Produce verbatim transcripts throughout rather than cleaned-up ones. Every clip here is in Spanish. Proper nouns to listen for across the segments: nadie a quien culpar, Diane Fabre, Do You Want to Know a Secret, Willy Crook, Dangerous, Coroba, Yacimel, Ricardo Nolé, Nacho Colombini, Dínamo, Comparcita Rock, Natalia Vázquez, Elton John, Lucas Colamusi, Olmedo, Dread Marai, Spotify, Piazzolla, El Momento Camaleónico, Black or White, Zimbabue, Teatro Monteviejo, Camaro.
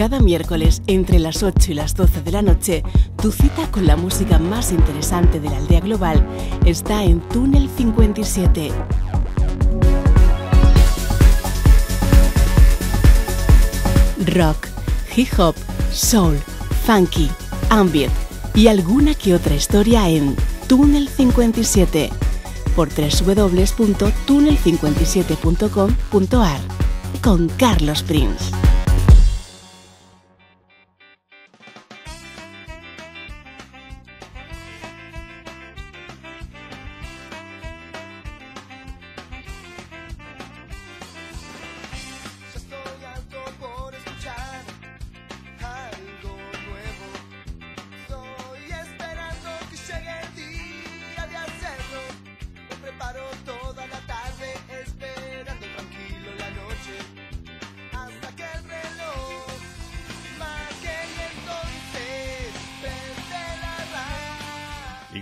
Cada miércoles, entre las ocho y las doce de la noche, tu cita con la música más interesante de la aldea global está en Túnel cincuenta y siete. Rock, hip hop, soul, funky, ambient y alguna que otra historia en Túnel cincuenta y siete por w w w punto túnel cincuenta y siete punto com punto ar con Carlos Príncz.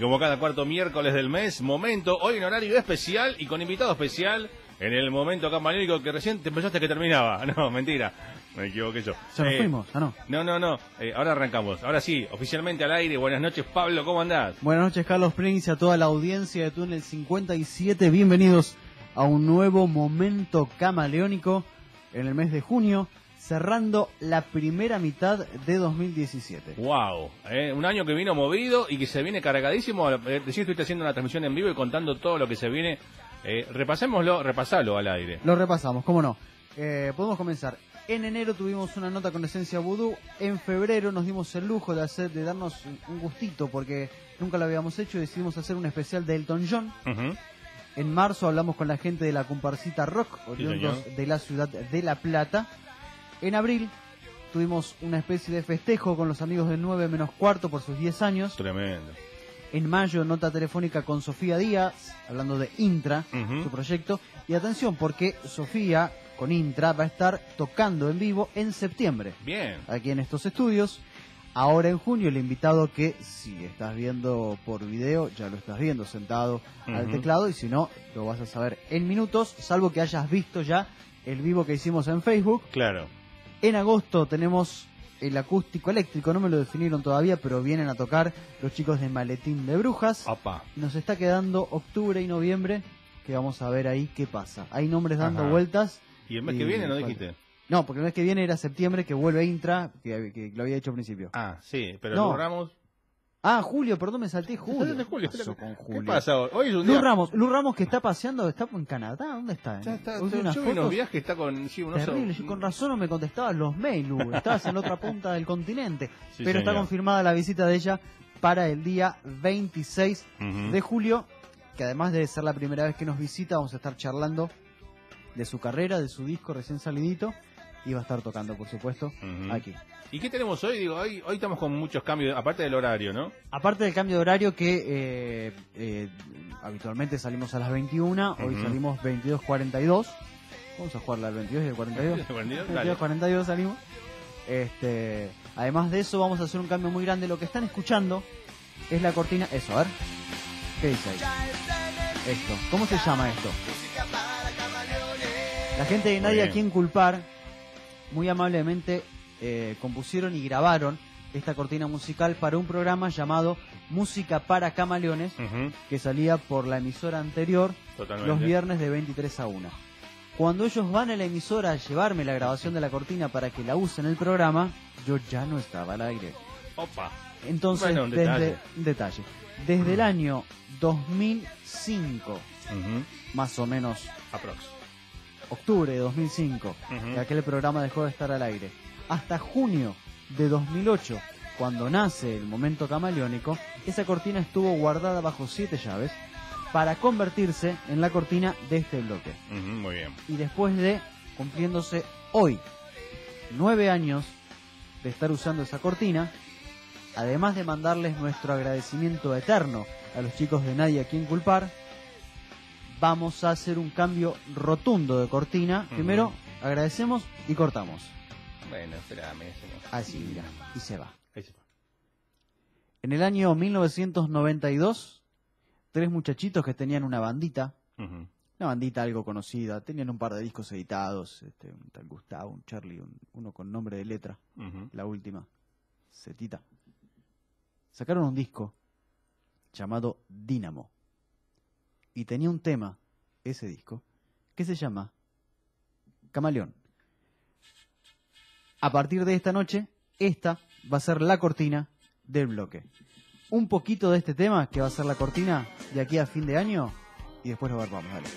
Como cada cuarto miércoles del mes, momento, hoy en horario especial y con invitado especial en el momento campanérico que recién te pensaste que terminaba. No, mentira, me equivoqué yo. ¿Se nos eh, fuimos? Ah, no. No, no, no. Eh, ahora arrancamos. Ahora sí, oficialmente al aire. Buenas noches, Pablo, ¿cómo andás? Buenas noches, Carlos Príncz, a toda la audiencia de Túnel cincuenta y siete. Bienvenidos a un nuevo momento camaleónico en el mes de junio, cerrando la primera mitad de dos mil diecisiete. ¡Wow! Eh, un año que vino movido y que se viene cargadísimo. Decís, sí, estuviste haciendo una transmisión en vivo y contando todo lo que se viene. Eh, repasémoslo, repasalo al aire. Lo repasamos, cómo no. Eh, podemos comenzar. En enero tuvimos una nota con Esencia Voodoo. En febrero nos dimos el lujo de hacer, de darnos un gustito porque nunca lo habíamos hecho y decidimos hacer un especial de Elton John. Uh-huh. En marzo hablamos con la gente de la Comparcita Rock, oriundos sí, de la ciudad de La Plata. En abril tuvimos una especie de festejo con los amigos de nueve menos cuarto por sus diez años. Tremendo. En mayo, nota telefónica con Sofía Díaz, hablando de Intra, uh-huh, su proyecto. Y atención, porque Sofía, con Intra, va a estar tocando en vivo en septiembre. Bien. Aquí en estos estudios. Ahora en junio, el invitado que, si estás viendo por video, ya lo estás viendo sentado uh-huh al teclado. Y si no, lo vas a saber en minutos, salvo que hayas visto ya el vivo que hicimos en Facebook. Claro. En agosto tenemos el acústico eléctrico, no me lo definieron todavía, pero vienen a tocar los chicos de Maletín de Brujas. Opa. Nos está quedando octubre y noviembre, que vamos a ver ahí qué pasa. Hay nombres dando ajá vueltas. ¿Y el mes y, que viene no dijiste? No, porque el mes que viene era septiembre, que vuelve Intra, que, que lo había hecho al principio. Ah, sí, pero no. Lu Ramos... Ah, Julio, perdón, me salté Julio. ¿Qué, Julio? ¿Qué, con Julio? ¿Qué pasa hoy? Es un día... Lu Ramos, Lu Ramos que está paseando, está en Canadá, ¿dónde está? Ya está, hoy yo, unas yo fotos... vi unos viajes, está con... Sí, unos... Terrible, yo con razón no me contestabas los mails, Lu, estabas en la otra punta del continente. Sí, pero señor, está confirmada la visita de ella para el día veintiséis uh-huh de julio, que además de ser la primera vez que nos visita, vamos a estar charlando de su carrera, de su disco recién salidito. Y va a estar tocando, por supuesto, uh-huh, aquí. ¿Y qué tenemos hoy? Digo, hoy, hoy estamos con muchos cambios, aparte del horario, ¿no? Aparte del cambio de horario que eh, eh, habitualmente salimos a las veintiuna, uh-huh, hoy salimos veintidós cuarenta y dos. Vamos a jugar la veintidós y el cuarenta y dos. veintidós cuarenta y dos salimos. Este, además de eso, vamos a hacer un cambio muy grande. Lo que están escuchando es la cortina. Eso, a ver. ¿Qué dice ahí? Esto. ¿Cómo se llama esto? La gente de Nadie a Quien Culpar muy amablemente eh, compusieron y grabaron esta cortina musical para un programa llamado Música para Camaleones, uh-huh, que salía por la emisora anterior. Totalmente. Los viernes de veintitrés a una. Cuando ellos van a la emisora a llevarme la grabación de la cortina para que la use en el programa, yo ya no estaba al aire. Opa. Entonces, bueno, un detalle. Desde, un detalle. Desde uh-huh el año dos mil cinco, uh-huh, más o menos, aproximadamente octubre de dos mil cinco, uh-huh, que aquel programa dejó de estar al aire, hasta junio de dos mil ocho, cuando nace el momento camaleónico, esa cortina estuvo guardada bajo siete llaves para convertirse en la cortina de este bloque. Uh-huh, muy bien. Y después de, cumpliéndose hoy, nueve años de estar usando esa cortina, además de mandarles nuestro agradecimiento eterno a los chicos de Nadie a Quien Culpar, vamos a hacer un cambio rotundo de cortina. Uh-huh. Primero, agradecemos y cortamos. Bueno, espérame. Así, mira. Y se va. Ahí se va. En el año mil novecientos noventa y dos, tres muchachitos que tenían una bandita, uh-huh, una bandita algo conocida, tenían un par de discos editados, este, un tal Gustavo, un Charlie, un, uno con nombre de letra, uh-huh. la última, Zetita. Sacaron un disco llamado Dínamo, y tenía un tema, ese disco, que se llama Camaleón. A partir de esta noche, esta va a ser la cortina del bloque. Un poquito de este tema, que va a ser la cortina de aquí a fin de año, y después lo barbamos, dale.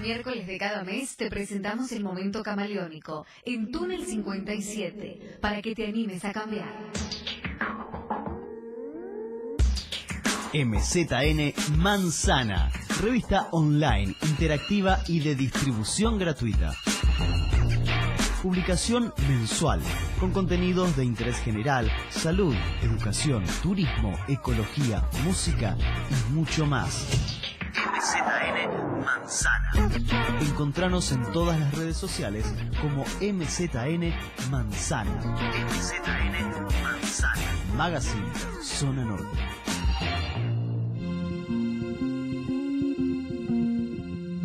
Miércoles de cada mes te presentamos el momento camaleónico en Túnel cincuenta y siete para que te animes a cambiar. M Z N Manzana, revista online, interactiva y de distribución gratuita. Publicación mensual, con contenidos de interés general, salud, educación, turismo, ecología, música y mucho más. M Z N Manzana. Encontranos en todas las redes sociales como M Z N Manzana. M Z N Manzana. Magazine Zona Norte.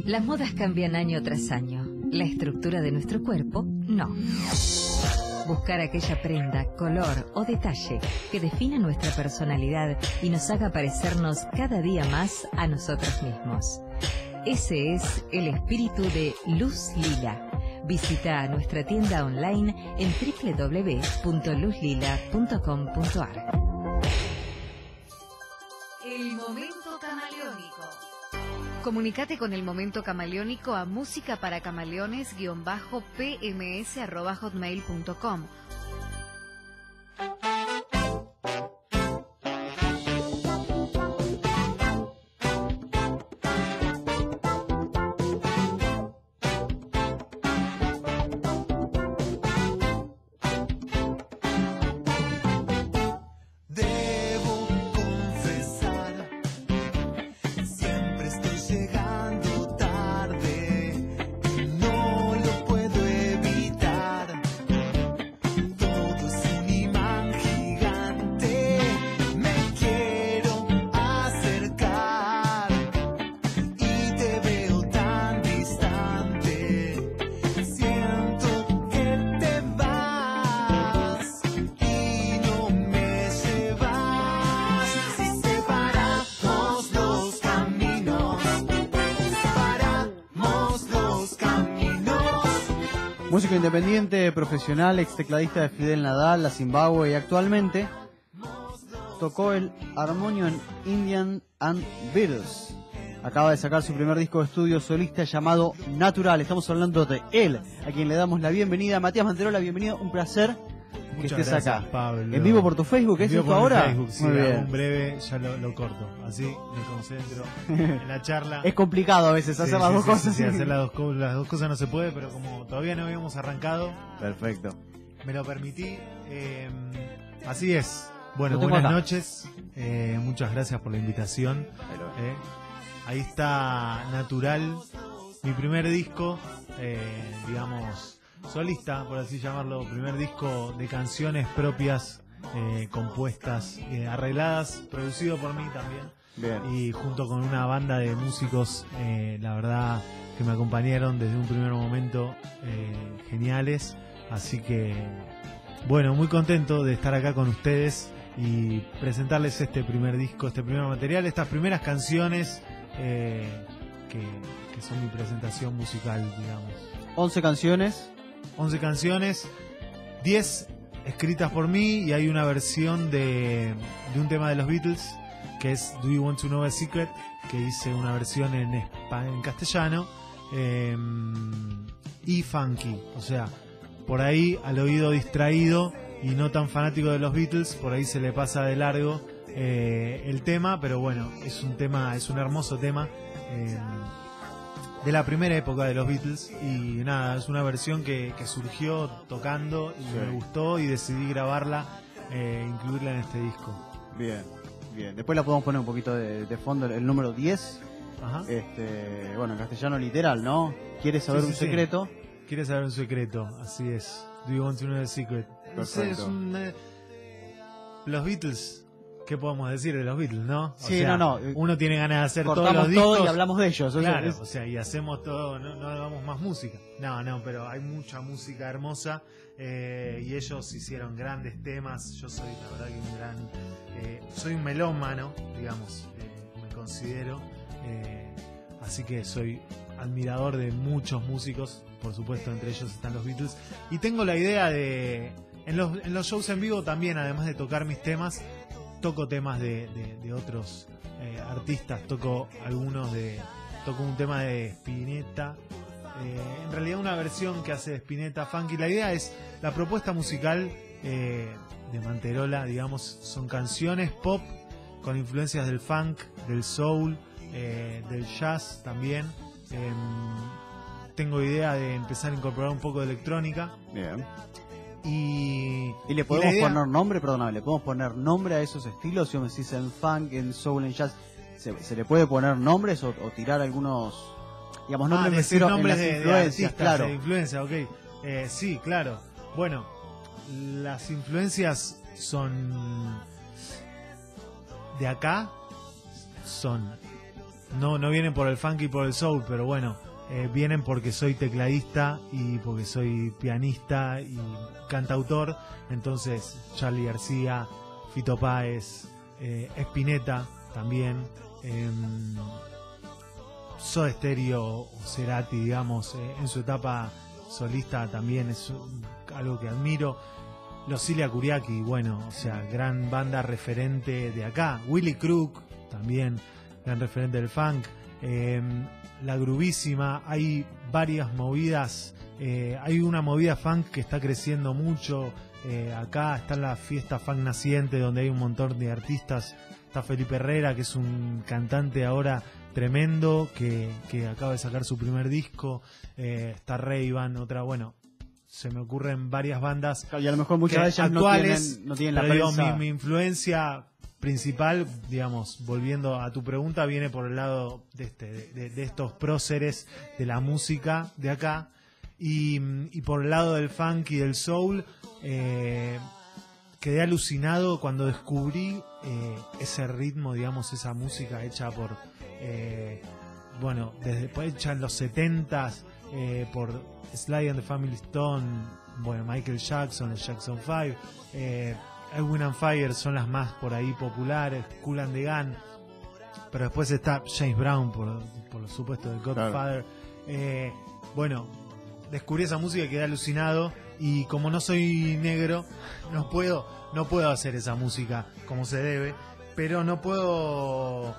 Las modas cambian año tras año. La estructura de nuestro cuerpo, no. Buscar aquella prenda, color o detalle que defina nuestra personalidad y nos haga parecernos cada día más a nosotros mismos. Ese es el espíritu de Luz Lila. Visita nuestra tienda online en w w w punto luz lila punto com punto ar. El momento camaleónico. Comunicate con el momento camaleónico a música para camaleones guión bajo p m s arroba hotmail punto com. Músico independiente, profesional, ex tecladista de Fidel Nadal, la Zimbabue, y actualmente tocó el armonio en Indian and Beatles. Acaba de sacar su primer disco de estudio solista llamado Natural. Estamos hablando de él, a quien le damos la bienvenida. Matías Manterola, bienvenido, un placer que Muchas estés gracias, acá. Pablo. En vivo por tu Facebook, ¿es esto ahora? Facebook, sí, muy bien. En breve ya lo, lo corto, así me concentro en la charla. Es complicado a veces hacer sí, las sí, dos sí, cosas. Sí, sí, hacer las dos, co las dos cosas no se puede, pero como todavía no habíamos arrancado. Perfecto. Me lo permití. Eh, así es. Bueno, buenas acá. noches. Eh, muchas gracias por la invitación. Eh, ahí está Natural, mi primer disco, eh, digamos, solista, por así llamarlo, primer disco de canciones propias, eh, compuestas, eh, arregladas, producido por mí también. Bien. Y junto con una banda de músicos, eh, la verdad, que me acompañaron desde un primer momento, eh, geniales. Así que, bueno, muy contento de estar acá con ustedes y presentarles este primer disco, este primer material, estas primeras canciones, eh, que, que son mi presentación musical, digamos. once canciones. once canciones, diez escritas por mí, y hay una versión de, de un tema de los Beatles, que es Do You Want to Know a Secret, que hice una versión en, en castellano, eh, y funky, o sea, por ahí al oído distraído y no tan fanático de los Beatles, por ahí se le pasa de largo, eh, el tema, pero bueno, es un tema, es un hermoso tema, eh, de la primera época de los Beatles, y nada, es una versión que, que surgió tocando y sí. me gustó y decidí grabarla, eh, incluirla en este disco. Bien, bien. Después la podemos poner un poquito de, de fondo, el número diez. Ajá. Este, bueno, en castellano literal, ¿no? ¿Quieres saber sí, sí, un secreto? Sí. ¿Quieres saber un secreto? Así es. Do you want to know the secret? Perfecto. Es un, eh, los Beatles, ¿qué podemos decir de los Beatles, no? O sí, sea, no, no. Uno tiene ganas de hacer todos los discos. Todo y hablamos de ellos. O claro, sea, es... o sea, y hacemos todo, no, no hagamos más música. No, no, pero hay mucha música hermosa, eh, y ellos hicieron grandes temas. Yo soy, la verdad, que un gran... Eh, soy un melómano, digamos, eh, me considero. Eh, así que soy admirador de muchos músicos. Por supuesto, entre ellos están los Beatles. Y tengo la idea de... En los, en los shows en vivo también, además de tocar mis temas, toco temas de, de, de otros, eh, artistas. Toco algunos de... Toco un tema de Spinetta. Eh, en realidad una versión que hace Spinetta funky. La idea es... La propuesta musical, eh, de Manterola, digamos, son canciones pop con influencias del funk, del soul, eh, del jazz también. Eh, tengo idea de empezar a incorporar un poco de electrónica. Bien. Y, ¿Y le podemos y idea... poner nombre? Perdóname, ¿le podemos poner nombre a esos estilos? Si me decís en funk, en soul, en jazz, ¿se, se le puede poner nombres o, o tirar algunos, digamos, nombres, ah, decir nombres de, de artistas, claro, de influencia, ok. Eh, sí, claro. Bueno, las influencias son de acá, son... No, no vienen por el funk y por el soul, pero bueno... Eh, vienen porque soy tecladista y porque soy pianista y cantautor. Entonces, Charlie García, Fito Páez, eh, Spinetta también, eh, Soda Stereo o Cerati, digamos, eh, en su etapa solista también es un, algo que admiro. Los Cilia Kuriaki, bueno, o sea, gran banda referente de acá. Willy Crook, también gran referente del funk. Eh, la grubísima, hay varias movidas, eh, hay una movida funk que está creciendo mucho, eh, acá está la fiesta funk naciente donde hay un montón de artistas, está Felipe Herrera, que es un cantante ahora tremendo, que, que acaba de sacar su primer disco, eh, está Ray-Ban, otra, bueno, se me ocurren varias bandas, y a lo mejor muchas de ellas actuales, no tienen, no tienen la prensa. Digo, mi, mi influencia principal, digamos, volviendo a tu pregunta, viene por el lado de, este, de, de estos próceres de la música de acá, y, y por el lado del funk y del soul, eh, quedé alucinado cuando descubrí, eh, ese ritmo, digamos, esa música hecha por, eh, bueno, desde, hecha en los setentas, eh, por Sly and the Family Stone, bueno, Michael Jackson, el Jackson five, eh, Earth, and Fire son las más por ahí populares, Kool and the Gun, pero después está James Brown, por, por supuesto, de Godfather. Claro. Eh, bueno, descubrí esa música y quedé alucinado, y como no soy negro, no puedo, no puedo hacer esa música como se debe, pero no puedo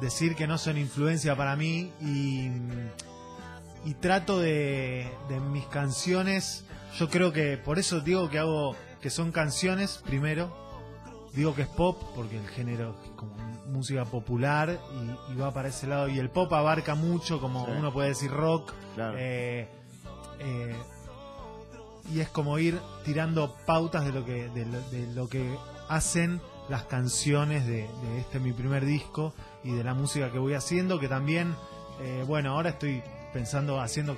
decir que no son influencia para mí, y, y trato de, de mis canciones, yo creo que, por eso digo que hago... que son canciones, primero, digo que es pop, porque el género es como música popular y, y va para ese lado, y el pop abarca mucho, como sí. uno puede decir rock, claro. eh, eh, y es como ir tirando pautas de lo que, de lo, de lo que hacen las canciones de, de este mi primer disco y de la música que voy haciendo, que también, eh, bueno, ahora estoy pensando, haciendo,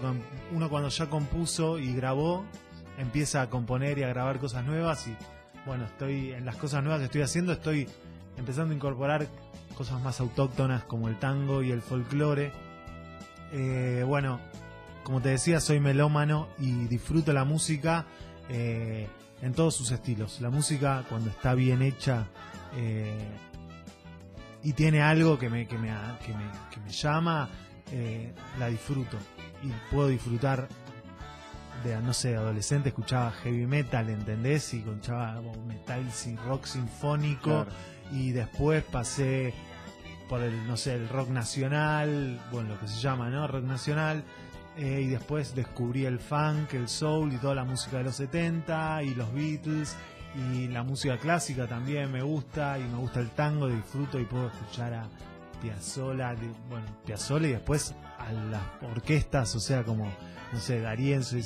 uno cuando ya compuso y grabó, empieza a componer y a grabar cosas nuevas y bueno, estoy en las cosas nuevas que estoy haciendo, estoy empezando a incorporar cosas más autóctonas como el tango y el folclore. Eh, bueno, como te decía, soy melómano y disfruto la música eh, en todos sus estilos. La música, cuando está bien hecha eh, y tiene algo que me, que me, que me, que me llama, eh, la disfruto. Y puedo disfrutar de, no sé, adolescente, escuchaba heavy metal, ¿entendés? Y escuchaba metal y rock sinfónico. Claro. Y después pasé por el, no sé, el rock nacional, bueno, lo que se llama, ¿no? Rock nacional. Eh, y después descubrí el funk, el soul y toda la música de los setenta y los Beatles y la música clásica también me gusta, y me gusta el tango, disfruto y puedo escuchar a Piazzolla, bueno, Piazzolla y después a las orquestas, o sea, como, no sé, Darienzo, y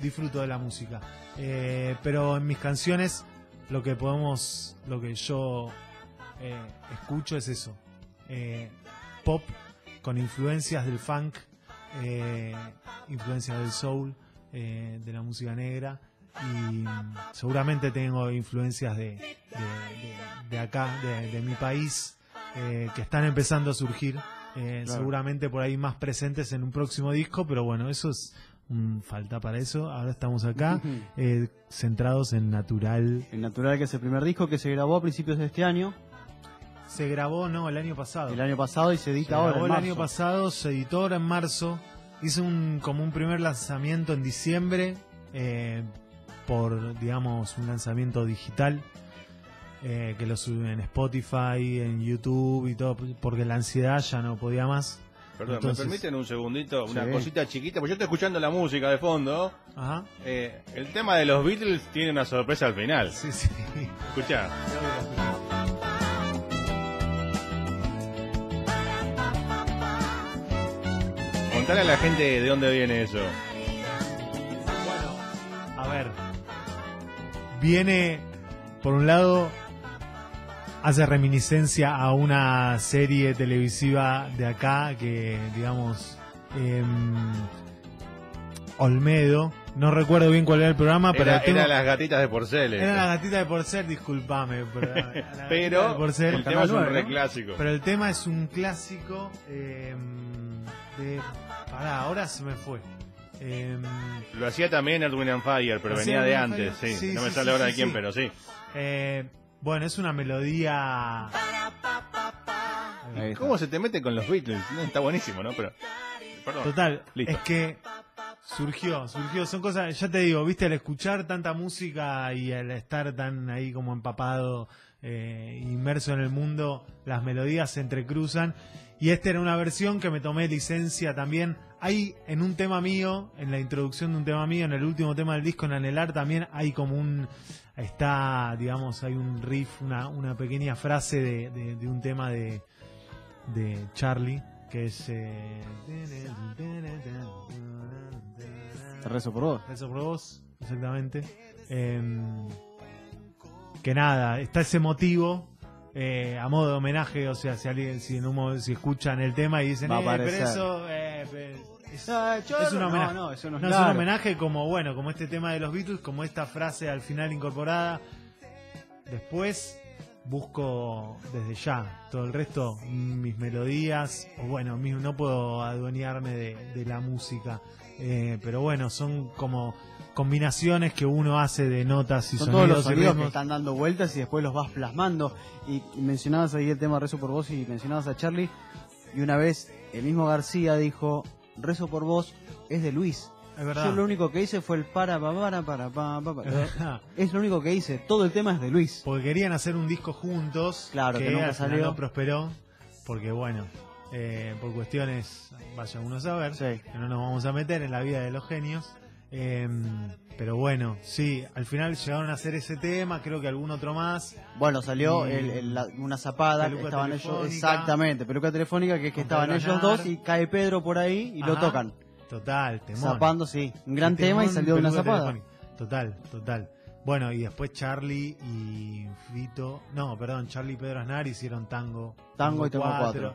disfruto de la música. Eh, pero en mis canciones lo que podemos, lo que yo eh, escucho es eso, eh, pop con influencias del funk, Eh, influencias del soul, eh, de la música negra, y seguramente tengo influencias de, de, de, de acá, de, de mi país, eh, que están empezando a surgir, eh, claro. Seguramente por ahí más presentes en un próximo disco, pero bueno, eso es um, falta para eso. Ahora estamos acá, uh-huh. eh, centrados en Natural. El Natural, que es el primer disco que se grabó a principios de este año. Se grabó, no, el año pasado. El año pasado y se edita se ahora. Grabó en el marzo. Año pasado, se editó ahora en marzo. Hice un, como un primer lanzamiento en diciembre, eh, por, digamos, un lanzamiento digital, eh, que lo subí en Spotify, en YouTube y todo, porque la ansiedad ya no podía más. Perdón, entonces, ¿me permiten un segundito? Una sí. cosita chiquita, porque yo estoy escuchando la música de fondo. Ajá. Eh, el tema de los Beatles tiene una sorpresa al final. Sí, sí. Escuchá. Contale a la gente de dónde viene eso. Bueno, a ver. Viene, por un lado, hace reminiscencia a una serie televisiva de acá que, digamos, eh, Olmedo. No recuerdo bien cuál era el programa, pero... Era, tengo... Eran Las Gatitas de Porcel. Eran Las Gatitas de Porcel, disculpame. Pero, pero de Porcel, el tema es un reclásico. Pero el tema es un clásico... Eh, de... Pará, ahora se me fue. Eh... Lo hacía también Earth, Wind and Fire, pero venía de antes, sí. Sí, no me sí, sale sí, ahora sí, de quién, sí. pero sí. Eh, bueno, es una melodía... ¿Cómo se te mete con los Beatles? Está buenísimo, ¿no? Pero perdón. Total, listo. Es que surgió, surgió. Son cosas, ya te digo, viste, al escuchar tanta música y al estar tan ahí como empapado, eh, inmerso en el mundo, las melodías se entrecruzan. Y esta era una versión que me tomé licencia también. Hay en un tema mío, en la introducción de un tema mío, en el último tema del disco, en Anhelar, también hay como un... Está, digamos, hay un riff, una, una pequeña frase de, de, de un tema de, de Charlie, que es... Eh, Rezo por Vos. Rezo por Vos, exactamente. Eh, que nada, está ese motivo... Eh, a modo de homenaje, o sea, si alguien, si en un, si escuchan el tema y dicen, eh, pero eso, eh, pero eso es un homenaje. No, no, eso no es, no, claro. Es un homenaje como, bueno, como este tema de los Beatles, como esta frase al final incorporada. Después busco desde ya todo el resto, mis melodías, o bueno, no puedo adueñarme de, de la música, eh, pero bueno, son como combinaciones que uno hace de notas y son sonidos. Todos los sonidos que están dando vueltas y después los vas plasmando. Y mencionabas ahí el tema Rezo por Vos y mencionabas a Charlie. Y una vez el mismo García dijo, Rezo por Vos es de Luis. Es verdad. Yo lo único que hice fue el para, para, para, para, para. Es lo único que hice. Todo el tema es de Luis. Porque querían hacer un disco juntos. Claro, que, que nunca salió. No prosperó. Porque bueno, eh, por cuestiones, vaya uno a saber, sí. Que no nos vamos a meter en la vida de los genios. Eh, pero bueno, sí, al final llegaron a hacer ese tema, creo que algún otro más. Bueno, salió el, el, la, una zapada, que estaban ellos, exactamente, peluca telefónica, que es que estaban ellos dos y cae Pedro por ahí y ajá, lo tocan. Total, temón. Zapando, sí, un gran temón, tema y salió de una zapada. Total, total. Bueno, y después Charlie y Fito, no, perdón, Charlie y Pedro Aznar hicieron Tango. Tango y Tango cuatro.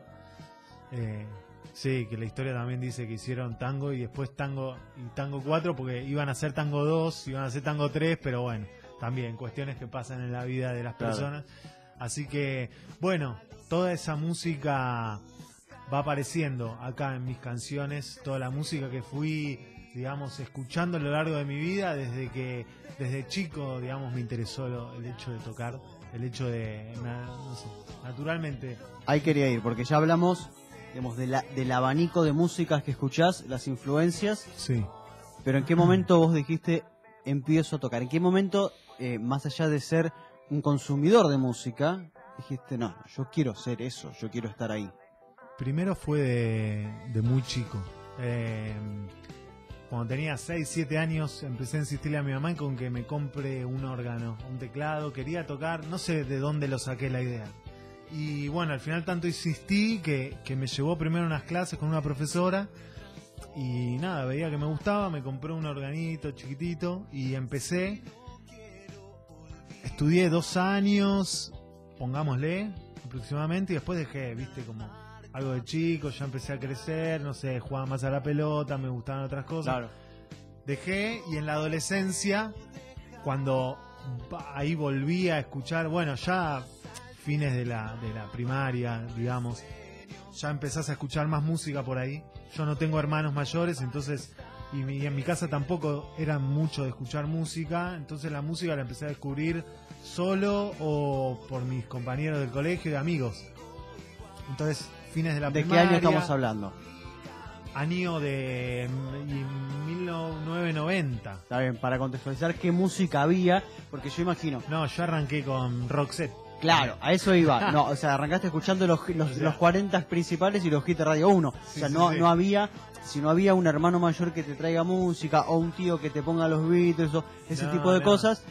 Eh, Sí, que la historia también dice que hicieron Tango y después Tango y Tango cuatro porque iban a hacer Tango dos, iban a hacer Tango tres, pero bueno, también cuestiones que pasan en la vida de las personas. Claro. Así que, bueno, toda esa música va apareciendo acá en mis canciones, toda la música que fui, digamos, escuchando a lo largo de mi vida, desde que desde chico, digamos, me interesó lo, el hecho de tocar, el hecho de, no sé, naturalmente. Ahí quería ir, porque ya hablamos... De la, del abanico de músicas que escuchás, las influencias. Sí. Pero ¿en qué momento vos dijiste empiezo a tocar? ¿En qué momento, eh, más allá de ser un consumidor de música, dijiste no, yo quiero ser eso, yo quiero estar ahí? Primero fue de, de muy chico. Eh, cuando tenía seis, siete años empecé a insistirle a mi mamá con que me compre un órgano, un teclado. Quería tocar, no sé de dónde lo saqué la idea. Y bueno, al final tanto insistí que, que me llevó primero a unas clases con una profesora y nada, veía que me gustaba, me compré un organito chiquitito y empecé, estudié dos años, pongámosle, aproximadamente, y después dejé, viste, como algo de chico, ya empecé a crecer, no sé, jugaba más a la pelota, me gustaban otras cosas. Claro. Dejé y en la adolescencia, cuando ahí volví a escuchar, bueno, ya... fines de la, de la primaria, digamos, ya empezás a escuchar más música por ahí. Yo no tengo hermanos mayores, entonces, y, mi, y en mi casa tampoco era mucho de escuchar música, entonces la música la empecé a descubrir solo o por mis compañeros del colegio y de amigos. Entonces, fines de la ¿De primaria... ¿De qué año estamos hablando? Año de mil novecientos noventa. Está bien, para contextualizar qué música había, porque yo imagino... No, yo arranqué con Roxette. Claro, a eso iba. No, o sea, arrancaste escuchando los, los, o sea, los cuarenta principales y los hits de Radio uno. Sí, o sea, no, sí, sí. no había, si no había un hermano mayor que te traiga música o un tío que te ponga los Beatles o ese no, tipo de no. cosas,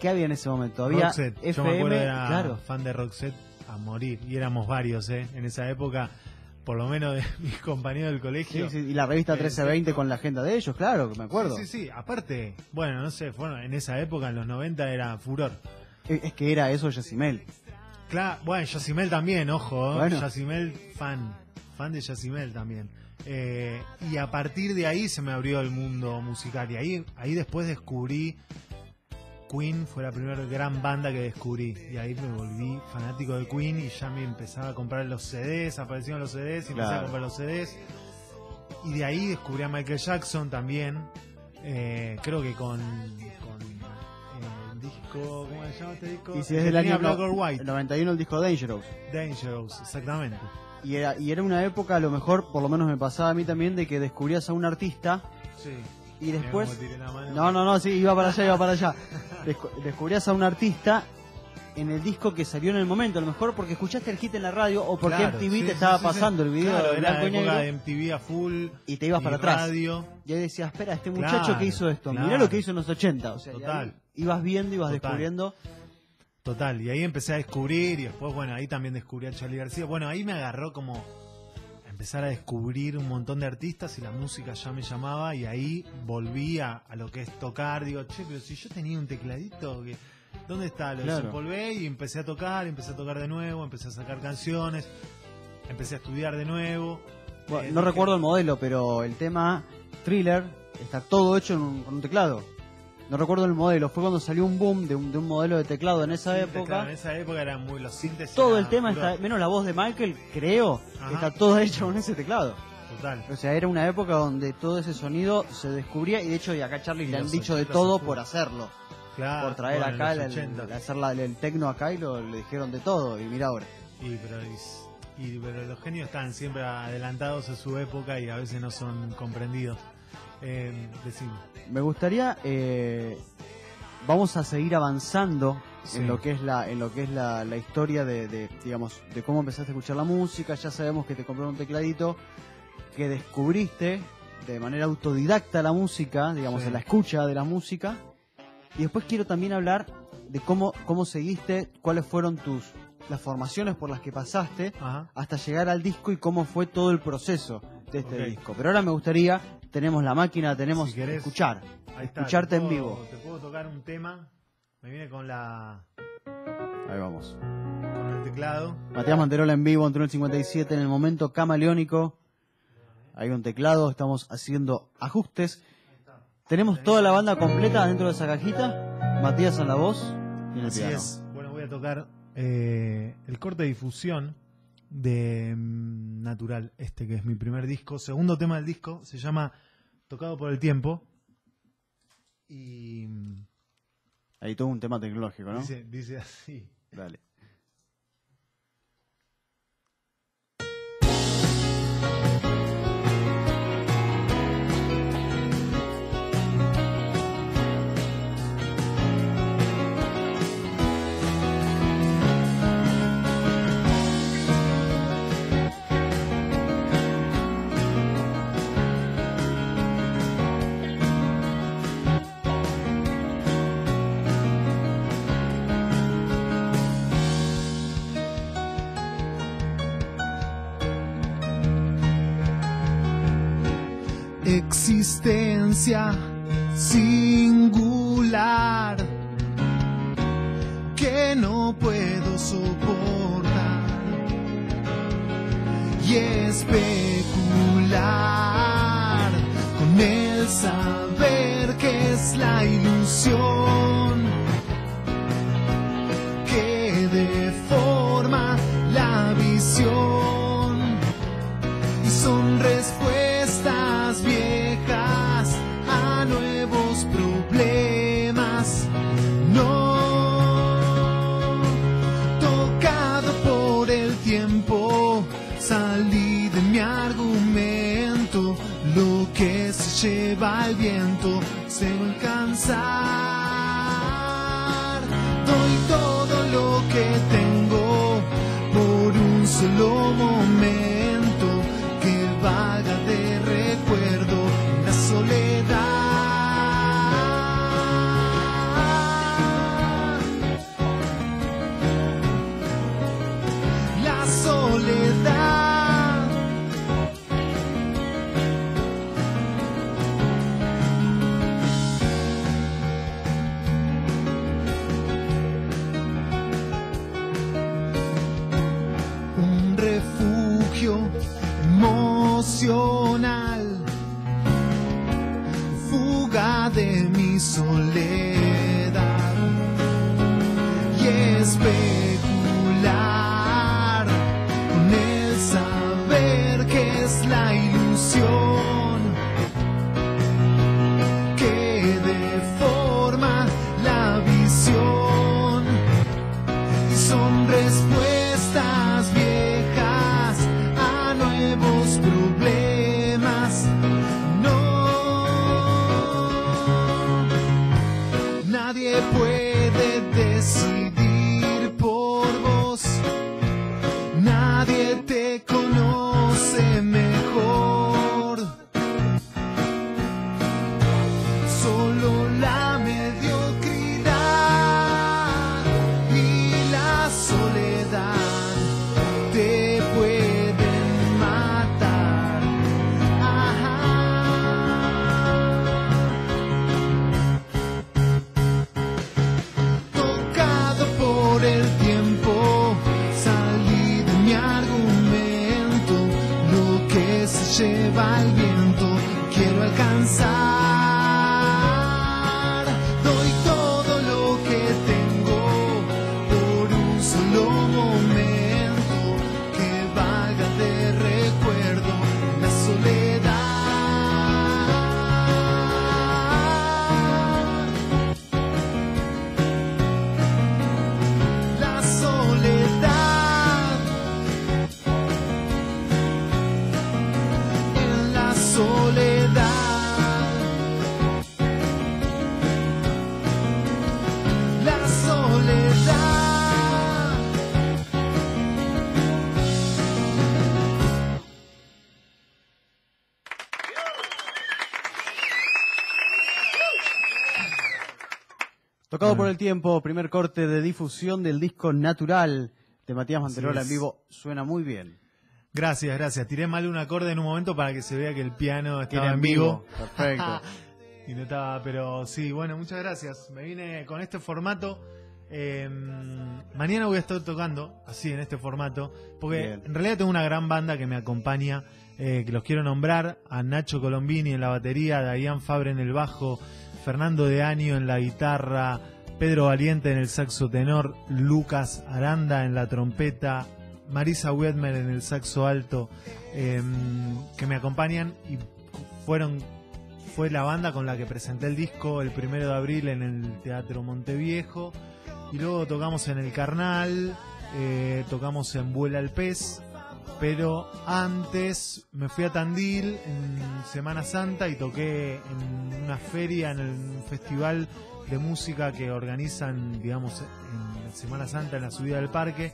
¿qué había en ese momento? Había Roxette. F M, yo me acuerdo era claro. fan de Roxette a morir y éramos varios, ¿eh? En esa época, por lo menos de mis compañeros del colegio. Sí, sí, y la revista trece veinte con la agenda de ellos, claro, que me acuerdo. Sí, sí, sí. Aparte, bueno, no sé, bueno, en esa época, en los noventa, era furor. Es que era eso Yacimel. Claro, bueno, Yacimel también, ojo. Bueno. Yacimel, fan. Fan de Yacimel también. Eh, y a partir de ahí se me abrió el mundo musical. Y ahí, ahí después descubrí... Queen fue la primera gran banda que descubrí. Y ahí me volví fanático de Queen y ya me empezaba a comprar los C Ds. Aparecieron los C Ds y claro. empecé a comprar los C Ds. Y de ahí descubrí a Michael Jackson también. Eh, creo que con... con disco, ¿cómo se llama este disco? Y si es del año Black or White. noventa y uno el disco Dangerous. Dangerous, exactamente. Y era, y era una época, a lo mejor, por lo menos me pasaba a mí también, de que descubrías a un artista. Sí. Y después... No, no, no, sí, iba para allá, iba para allá. Descu descubrías a un artista en el disco que salió en el momento, a lo mejor porque escuchaste el hit en la radio o porque claro, M T V sí, te estaba sí, pasando sí, el video. Claro, era época de M T V a full. Y te ibas para radio. atrás. Y ahí decías, espera, este muchacho claro, que hizo esto, claro. mirá lo que hizo en los ochenta. O sea, total. Ibas viendo, ibas Total. descubriendo. Total, y ahí empecé a descubrir y después, bueno, ahí también descubrí a Charlie García. Bueno, ahí me agarró como a empezar a descubrir un montón de artistas y la música ya me llamaba y ahí volví a, a lo que es tocar. Digo, che, pero si yo tenía un tecladito, que... ¿dónde está? Lo desempolvé claro. y empecé a tocar, empecé a tocar de nuevo, empecé a sacar canciones, empecé a estudiar de nuevo. Bueno, eh, no recuerdo que... el modelo, pero el tema Thriller está todo hecho en un, en un teclado. No recuerdo el modelo, fue cuando salió un boom de un, de un modelo de teclado en esa sí, época. Teclado. En esa época eran muy los síntesis. Todo el tema, está, menos la voz de Michael, creo, Ajá. está todo hecho con ese teclado. Total. O sea, era una época donde todo ese sonido se descubría y de hecho, y acá Charlie y le han dicho de todo por hacerlo. Claro, por traer bueno, acá, el, el, hacer la, el tecno acá y lo, le dijeron de todo. Y mira ahora. Y pero, y, y, pero los genios están siempre adelantados a su época y a veces no son comprendidos. Eh, me gustaría eh, vamos a seguir avanzando sí. en lo que es la en lo que es la, la historia de, de digamos de cómo empezaste a escuchar la música. Ya sabemos que te compraron un tecladito, que descubriste de manera autodidacta la música, digamos sí. en la escucha de la música, y después quiero también hablar de cómo cómo seguiste, cuáles fueron tus las formaciones por las que pasaste Ajá. hasta llegar al disco y cómo fue todo el proceso de este okay. disco. Pero ahora me gustaría, tenemos la máquina, tenemos si querés, escuchar, escucharte puedo, en vivo. Te puedo tocar un tema, me viene con la... Ahí vamos. Con el teclado. Matías Manterola en vivo, en Túnel cincuenta y siete, en el momento camaleónico. hay un teclado, estamos haciendo ajustes. Tenemos toda la banda completa dentro de esa cajita. Matías en la voz y en el piano. Así es. Bueno, voy a tocar eh, el corte de difusión de Natural, este que es mi primer disco. Segundo tema del disco, se llama Tocado por el Tiempo. Y... hay todo un tema tecnológico, ¿no? Dice, dice así. Dale. Existencia singular que no puedo soportar y especular con el saber que es la ilusión que deforma la visión y son respuestas viejas a nuevos problemas. No, tocado por el tiempo, salí de mi argumento. Lo que se lleva el viento se va a alcanzar. Doy todo lo que tengo por un solo momento que vaga de recuerdo en la soledad. La soledad. Un refugio emocional, fuga de mi soledad y especular con el saber que es la ilusión que deforma la visión y son respuestas viejas a nuevos problemas. Nadie puede decidir por vos, nadie te conoce mejor, solo la mediocridad y la soledad te pueden matar. Ajá. Tocado por el tiempo, salí de mi argumento. Lo que se lleva el viento, quiero alcanzar. Doy todo lo que tengo por un solo momento que vaga de recuerdo en la soledad. La soledad, en la soledad, la soledad. Tocado por el tiempo, primer corte de difusión del disco Natural de Matías Manterola en vivo. Suena muy bien. Gracias, gracias. Tiré mal un acorde en un momento para que se vea que el piano estaba Era en vivo. Perfecto. Y no estaba, pero sí, bueno, muchas gracias. Me vine con este formato. Eh, mañana voy a estar tocando así en este formato, porque Bien. en realidad tengo una gran banda que me acompaña. eh, que los quiero nombrar, a Nacho Colombini en la batería, a Diane Fabre en el bajo, Fernando De Anio en la guitarra, Pedro Valiente en el saxo tenor, Lucas Aranda en la trompeta, Marisa Wedmer en el saxo alto, eh, que me acompañan y fueron fue la banda con la que presenté el disco el primero de abril en el Teatro Monteviejo, y luego tocamos en el Carnal, eh, tocamos en Vuela el Pez, pero antes me fui a Tandil en Semana Santa y toqué en una feria, en el festival de música que organizan, digamos, en Semana Santa en la subida del parque.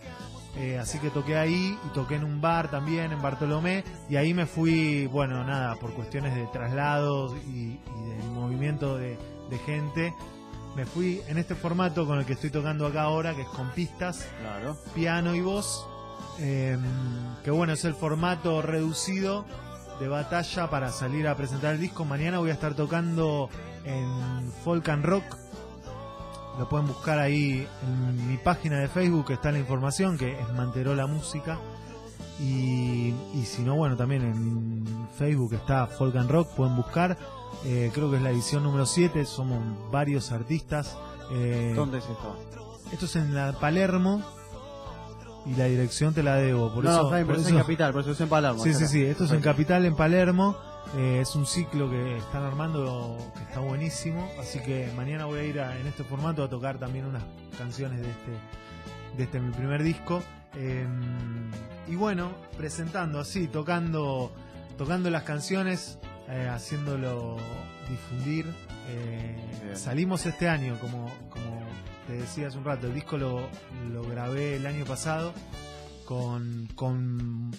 Eh, así que toqué ahí y toqué en un bar también, en Bartolomé, y ahí me fui, bueno, nada, por cuestiones de traslados y, y del movimiento de, de gente, me fui en este formato con el que estoy tocando acá ahora, que es con pistas, claro, piano y voz, eh, que bueno, es el formato reducido de batalla para salir a presentar el disco. Mañana voy a estar tocando en Folk and Rock. Lo pueden buscar ahí en mi página de Facebook, está la información, que es Manterola Música. Y, y si no, bueno, también en Facebook está Folk and Rock, pueden buscar. Eh, creo que es la edición número siete, somos varios artistas. Eh, ¿Dónde es esto? Esto es en la Palermo y la dirección te la debo. Por no, eso, por eso es en Capital, por eso es en Palermo. Sí, sí, sí, esto es en Capital, en Palermo. Eh, es un ciclo que están armando que está buenísimo, así que mañana voy a ir a, en este formato a tocar también unas canciones de este, de este mi primer disco, eh, y bueno, presentando así, tocando tocando las canciones, eh, haciéndolo difundir. eh, salimos este año, como, como te decía hace un rato, el disco lo, lo grabé el año pasado con... con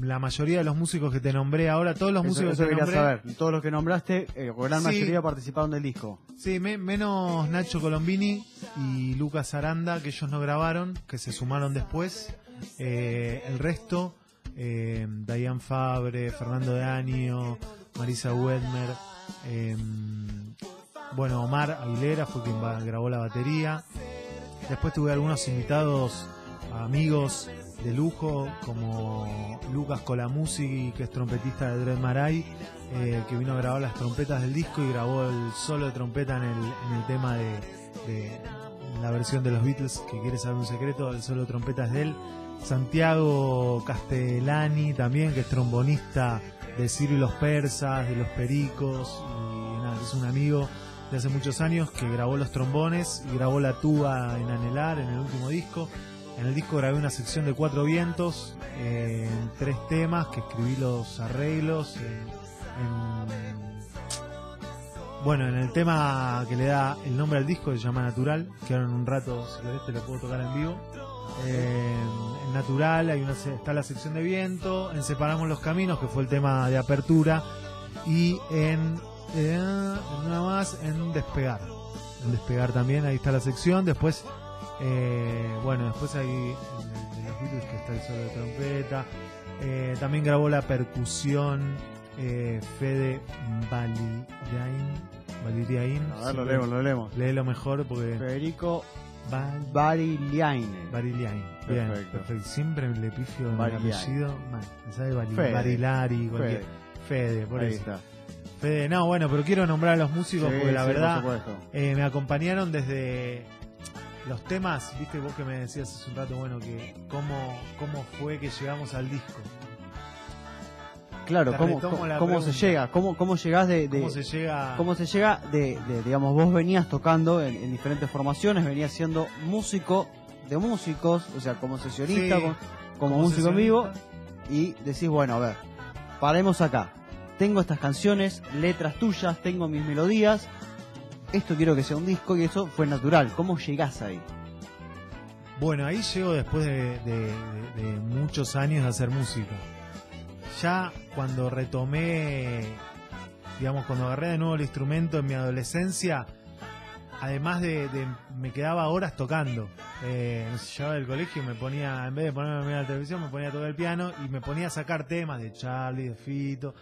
la mayoría de los músicos que te nombré ahora, todos los eso, músicos eso que te nombré, saber. Todos los que nombraste, eh, gran sí, mayoría participaron del disco. Sí, me, menos Nacho Colombini y Lucas Aranda, que ellos no grabaron, que se sumaron después. Eh, el resto, eh, Diane Fabre, Fernando De Anio, Marisa Wedmer, eh, bueno, Omar Aguilera fue quien grabó la batería. Después tuve algunos invitados, amigos de lujo, como Lucas Colamusi, que es trompetista de Dread Marai, eh, que vino a grabar las trompetas del disco y grabó el solo de trompeta en el, en el tema de, de la versión de los Beatles, que quiere saber un secreto, el solo de trompeta es de él. Santiago Castellani también, que es trombonista de Ciro y los Persas, de los Pericos, y nada, es un amigo de hace muchos años que grabó los trombones y grabó la tuba en Anhelar, en el último disco. En el disco grabé una sección de cuatro vientos, eh, en tres temas, que escribí los arreglos. En, en, bueno, en el tema que le da el nombre al disco, que se llama Natural, que ahora en un rato, si querés, te lo puedo tocar en vivo. Eh, en Natural hay una, está la sección de viento, en Separamos los Caminos, que fue el tema de apertura, y en, eh, nada más, en Despegar. En Despegar también, ahí está la sección. Después... Eh, bueno, después hay de los Beatles, que está el solo de trompeta, eh, también grabó la percusión, eh, Fede Valiriain. A ver, lo leemos, lo leemos. Léelo mejor porque... Federico Valiriain. Valiriain. Perfecto. Perfecto. Siempre le pifio el apellido. Man, ¿sabes? Barilari, cualquier... Fede, Fede por ahí eso. Está. Fede, no, bueno, pero quiero nombrar a los músicos, sí, porque la sí, verdad, por eh, me acompañaron desde... Los temas, viste vos que me decías hace un rato, bueno, que cómo, cómo fue que llegamos al disco. Claro, cómo, cómo se llega, cómo, cómo llegás de, de... Cómo se llega... Cómo se llega de, de digamos, vos venías tocando en, en diferentes formaciones, venías siendo músico de músicos, o sea, como sesionista, sí, como, como músico en vivo, y decís, bueno, a ver, paremos acá. Tengo estas canciones, letras tuyas, tengo mis melodías... Esto quiero que sea un disco, y eso fue Natural. ¿Cómo llegás ahí? Bueno, ahí llego después de, de, de, de muchos años de hacer música. Ya cuando retomé, digamos, cuando agarré de nuevo el instrumento en mi adolescencia, además de, de me quedaba horas tocando. Eh, no sé, llegaba del colegio y me ponía, en vez de ponerme a mirar la televisión, me ponía a tocar el piano y me ponía a sacar temas de Charlie, de Fito.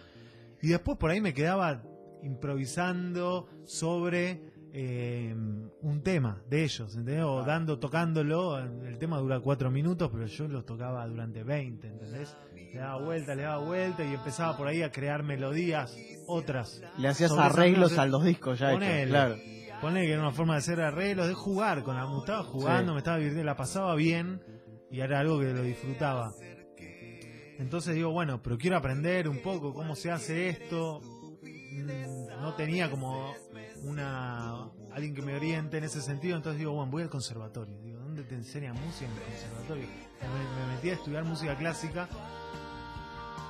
Y después por ahí me quedaba... improvisando sobre eh, un tema de ellos, ¿entendés? O dando, tocándolo. El tema dura cuatro minutos, pero yo los tocaba durante veinte, ¿entendés? le daba vuelta, le daba vuelta y empezaba por ahí a crear melodías, otras. Le hacías arreglos a los discos ya hechos, claro. Ponle que era una forma de hacer arreglos, de jugar con la música. Estaba jugando, sí. me estaba divirtiendo, la pasaba bien y era algo que lo disfrutaba. Entonces digo, bueno, pero quiero aprender un poco cómo se hace esto. No tenía como una alguien que me oriente en ese sentido, entonces digo, bueno, voy al conservatorio. Digo, ¿dónde te enseñan música? En el conservatorio. Me, me metí a estudiar música clásica,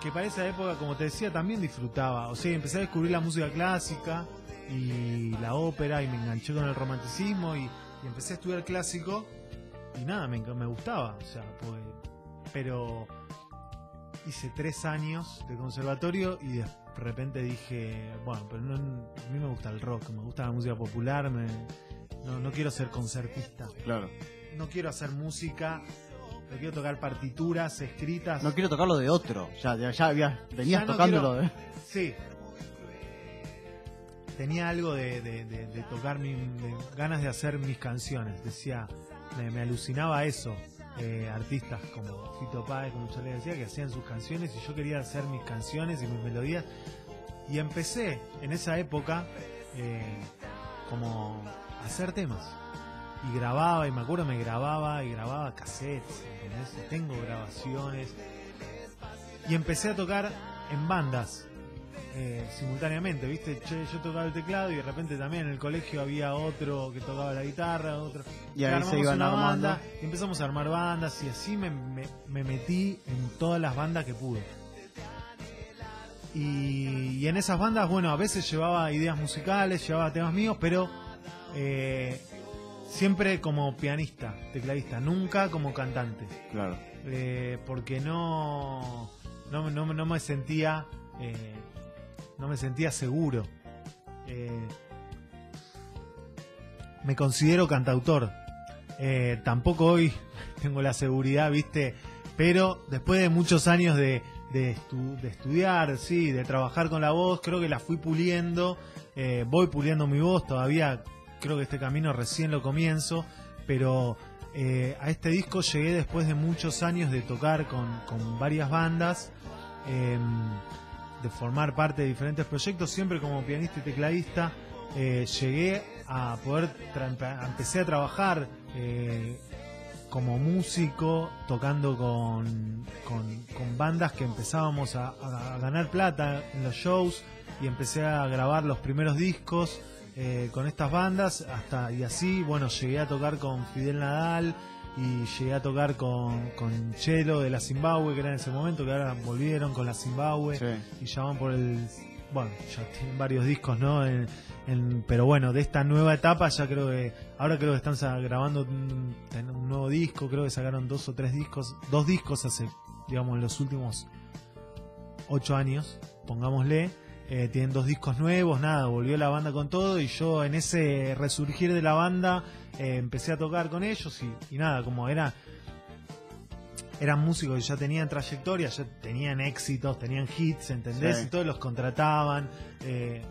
que para esa época, como te decía, también disfrutaba. O sea, empecé a descubrir la música clásica y la ópera y me enganché con el romanticismo y, y empecé a estudiar clásico y nada, me, me gustaba. O sea, pues, pero hice tres años de conservatorio y después de repente dije, bueno, pero no, a mí me gusta el rock, me gusta la música popular, me, no, no quiero ser concertista. Claro. No quiero hacer música, no quiero tocar partituras escritas. No quiero tocar lo de otro, ya, ya, ya, ya venías ya no tocándolo. Quiero, ¿eh? Sí. Tenía algo de, de, de, de tocar, mi, de ganas de hacer mis canciones, decía, me, me alucinaba eso. Eh, artistas como Fito Páez, como Charlie García, que hacían sus canciones y yo quería hacer mis canciones y mis melodías y empecé en esa época eh, como a hacer temas y grababa y me acuerdo me grababa y grababa cassettes, ¿entendés? Tengo grabaciones y empecé a tocar en bandas eh, simultáneamente, viste, che, yo tocaba el teclado y de repente también en el colegio había otro que tocaba la guitarra, otro y ahí se iban armando banda, y empezamos a armar bandas y así me, me, me metí en todas las bandas que pude y, y en esas bandas, bueno, a veces llevaba ideas musicales, llevaba temas míos, pero eh, siempre como pianista, tecladista, nunca como cantante, claro, eh, porque no no, no no me sentía eh, no me sentía seguro. Eh, me considero cantautor. Eh, tampoco hoy tengo la seguridad, viste, pero después de muchos años de, de, estu de estudiar, sí, de trabajar con la voz, creo que la fui puliendo. Eh, voy puliendo mi voz, todavía creo que este camino recién lo comienzo, pero eh, a este disco llegué después de muchos años de tocar con, con varias bandas. Eh, de formar parte de diferentes proyectos, siempre como pianista y tecladista, eh, llegué a poder, empecé a trabajar eh, como músico, tocando con, con, con bandas que empezábamos a, a ganar plata en los shows y empecé a grabar los primeros discos eh, con estas bandas, hasta y así, bueno, llegué a tocar con Fidel Nadal y llegué a tocar con, con Chelo de la Zimbabue, que era en ese momento, que ahora volvieron con la Zimbabue, sí. Y ya van por el, bueno, ya tienen varios discos, ¿no? En, en, pero bueno, de esta nueva etapa ya creo que, ahora creo que están grabando un, un nuevo disco, creo que sacaron dos o tres discos, dos discos hace, digamos, en los últimos ocho años, pongámosle, eh, tienen dos discos nuevos, nada, volvió la banda con todo y yo en ese resurgir de la banda eh, empecé a tocar con ellos y, y nada, como era eran músicos que ya tenían trayectoria, ya tenían éxitos, tenían hits, ¿entendés? Sí. Y todos los contrataban, eh,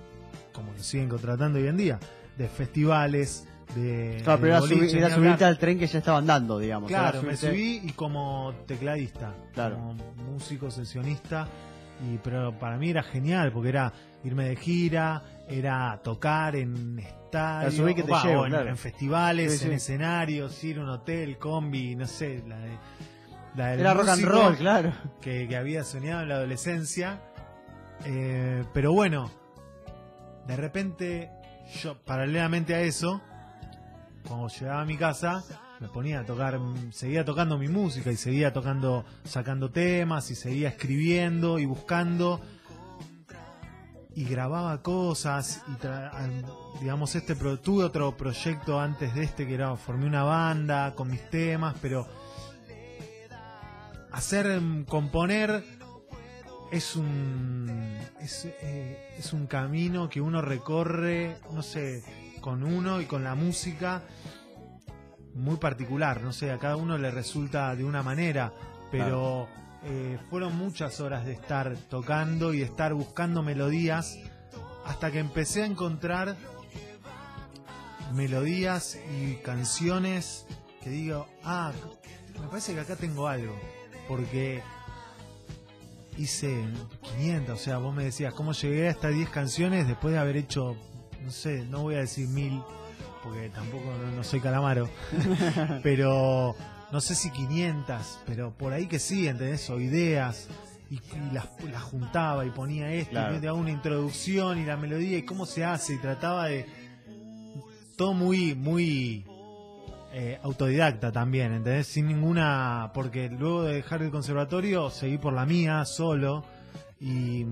como los siguen contratando hoy en día, de festivales, de... Claro, pero de era, boliche, subi, era subirte al tren que ya estaban dando, digamos. Claro, me subí y como tecladista, claro, como músico, sesionista. Y, pero para mí era genial porque era irme de gira, era tocar en estadios, que te opa, llevo, en, claro, en festivales, sí, sí, en escenarios, ir a un hotel, combi, no sé, la de, la del era rock and roll, claro, que, que había soñado en la adolescencia, eh, pero bueno, de repente yo paralelamente a eso, cuando llegaba a mi casa me ponía a tocar, seguía tocando mi música y seguía tocando, sacando temas y seguía escribiendo y buscando y grababa cosas y tra digamos este pro tuve otro proyecto antes de este que era, formé una banda con mis temas, pero hacer, componer es un es, eh, es un camino que uno recorre, no sé, con uno y con la música muy particular, no sé, a cada uno le resulta de una manera, pero claro, eh, fueron muchas horas de estar tocando y de estar buscando melodías hasta que empecé a encontrar melodías y canciones que digo, ah, me parece que acá tengo algo, porque hice quinientas, o sea, vos me decías, ¿cómo llegué a estas diez canciones después de haber hecho, no sé, no voy a decir mil, porque tampoco no, no soy Calamaro, pero no sé si quinientas, pero por ahí que sí, ¿entendés? O ideas, y, y las, las juntaba y ponía esto, claro. Y te hago una introducción y la melodía y cómo se hace, y trataba de... Todo muy, muy... Eh, autodidacta también, ¿entendés? Sin ninguna... Porque luego de dejar el conservatorio seguí por la mía, solo. Y...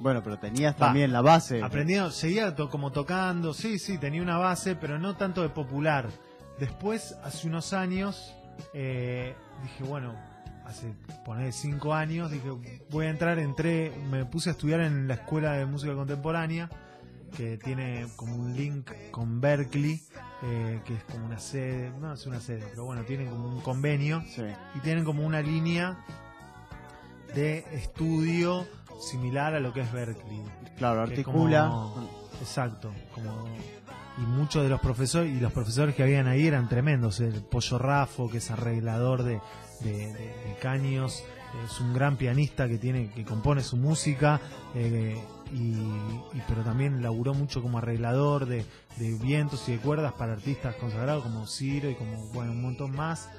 Bueno, pero tenías bah, también la base. Aprendiendo, seguía to como tocando. Sí, sí, tenía una base, pero no tanto de popular. Después, hace unos años, eh, dije, bueno, hace, poné, cinco años, dije, voy a entrar, entré, me puse a estudiar en la Escuela de Música Contemporánea, que tiene como un link con Berkeley, eh, que es como una sede, no es una sede, pero bueno, tienen como un convenio, sí. Y tienen como una línea de estudio similar a lo que es Berkeley. Claro, articula. Como, exacto, como, y muchos de los profesores, y los profesores que habían ahí eran tremendos, el Pollo Raffo, que es arreglador de, de, de, de caños, es un gran pianista que tiene, que compone su música, eh, Y, y pero también laburó mucho como arreglador de, de vientos y de cuerdas para artistas consagrados como Ciro y como, bueno, un montón más.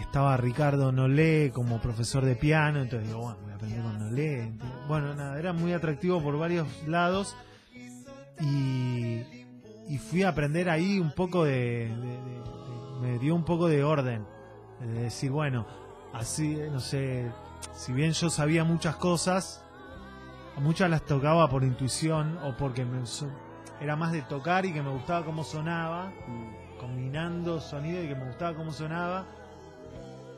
Estaba Ricardo Nolé como profesor de piano, entonces digo, bueno, voy a aprender con Nolé. Entonces, bueno, nada, era muy atractivo por varios lados y, y fui a aprender ahí un poco de, de, de, de... Me dio un poco de orden, de decir, bueno, así, no sé, si bien yo sabía muchas cosas... Muchas las tocaba por intuición o porque me, era más de tocar y que me gustaba cómo sonaba, combinando sonido y que me gustaba cómo sonaba,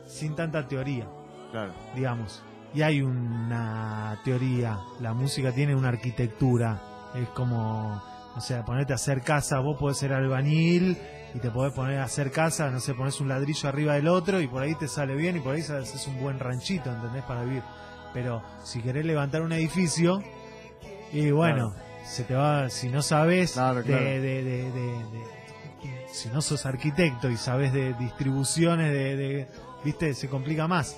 sin tanta teoría, claro. Digamos. Y hay una teoría, la música tiene una arquitectura, es como, o sea, ponerte a hacer casa, vos podés ser albañil y te podés poner a hacer casa, no sé, ponés un ladrillo arriba del otro y por ahí te sale bien y por ahí es un buen ranchito, ¿entendés? Para vivir. Pero si querés levantar un edificio, y bueno, claro. Se te va, si no sabes, claro, claro. De, de, de, de, de, si no sos arquitecto y sabes de distribuciones, de, de viste, se complica más.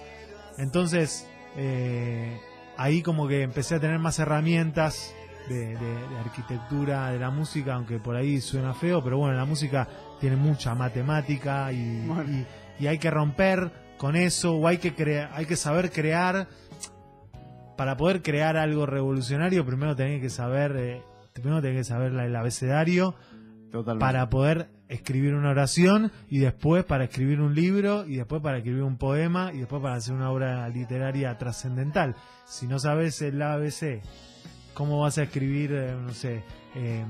Entonces, eh, ahí como que empecé a tener más herramientas de, de, de arquitectura, de la música, aunque por ahí suena feo, pero bueno, la música tiene mucha matemática y, bueno. y, y hay que romper con eso, o hay que, crea, hay que saber crear. Para poder crear algo revolucionario, primero tenés que saber, eh, primero tenés que saber la, el abecedario. Totalmente. Para poder escribir una oración, y después para escribir un libro, y después para escribir un poema, y después para hacer una obra literaria trascendental. Si no sabes el A B C, ¿cómo vas a escribir, eh, no sé, eh,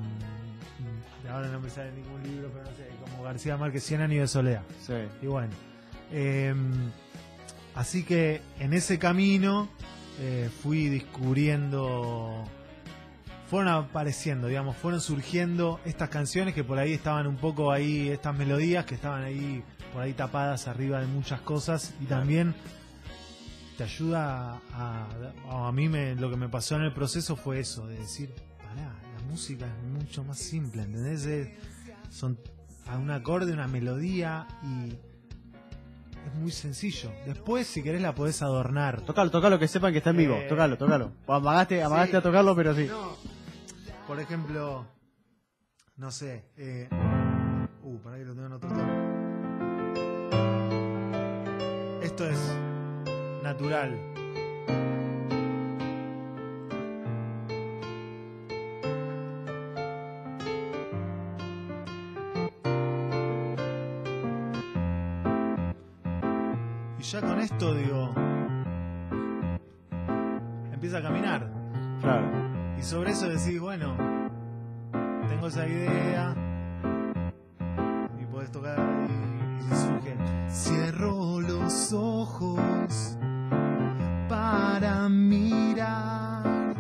ahora no me sale ningún libro, pero no sé, como García Márquez, Cien años de soledad? Sí. Y bueno, eh, así que en ese camino... Eh, fui descubriendo, fueron apareciendo, digamos, fueron surgiendo estas canciones que por ahí estaban un poco ahí, estas melodías que estaban ahí, por ahí tapadas arriba de muchas cosas, y también te ayuda a, a, a mí me, lo que me pasó en el proceso fue eso, de decir, pará, la música es mucho más simple, ¿entendés? Es, son a un acorde, una melodía y... Es muy sencillo. Después, si querés, la podés adornar. Total, tocalo, que sepan que está en vivo. Eh... Tocalo, tocalo. Amagaste, amagaste sí, a tocarlo, pero sí. No. Por ejemplo, no sé. Eh... Uh, para que lo tengan otro tono. Esto es natural. Ya con esto, digo, empieza a caminar. Claro. Y sobre eso decís, bueno, tengo esa idea y podés tocar y, y surge. Cierro los ojos para mirar,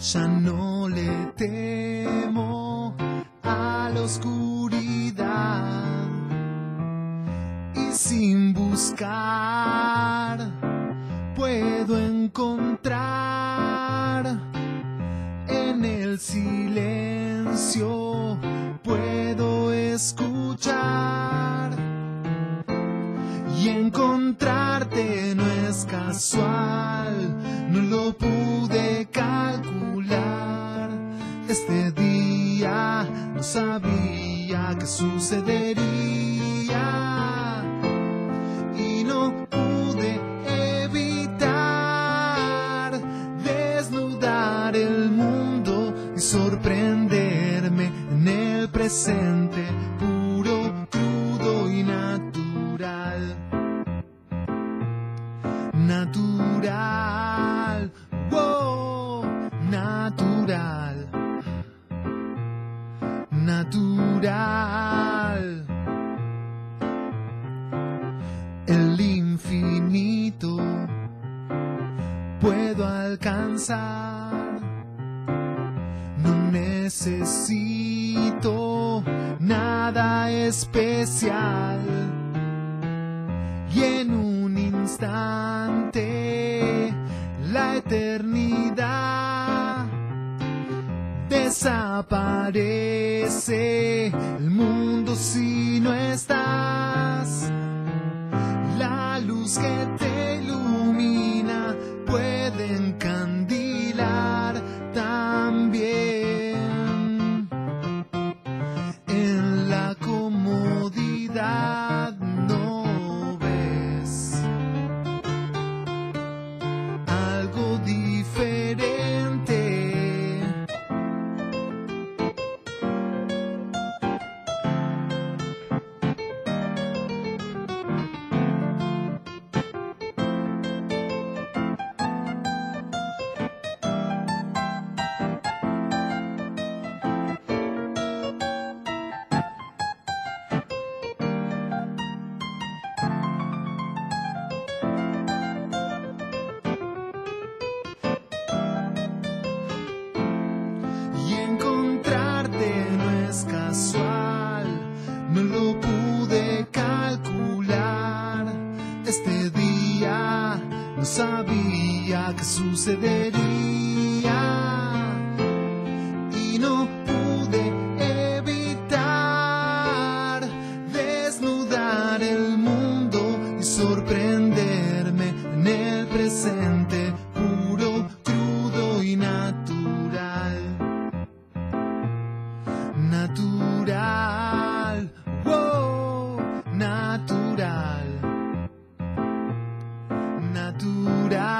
ya no le temo a la oscuridad. Sin buscar puedo encontrar, en el silencio puedo escuchar Y encontrarte no es casual, no lo pude calcular. Este día no sabía que sucedería y no pude evitar desnudar el mundo y sorprenderme en el presente. Natural, wow, natural, natural. El infinito puedo alcanzar, no necesito nada especial y en un instante, la eternidad desaparece, el mundo si no estás, la luz que te ilumina puede encandilar también en la comodidad. Sucedería y no pude evitar desnudar el mundo y sorprenderme en el presente puro, crudo y natural, natural, wow, natural, natural.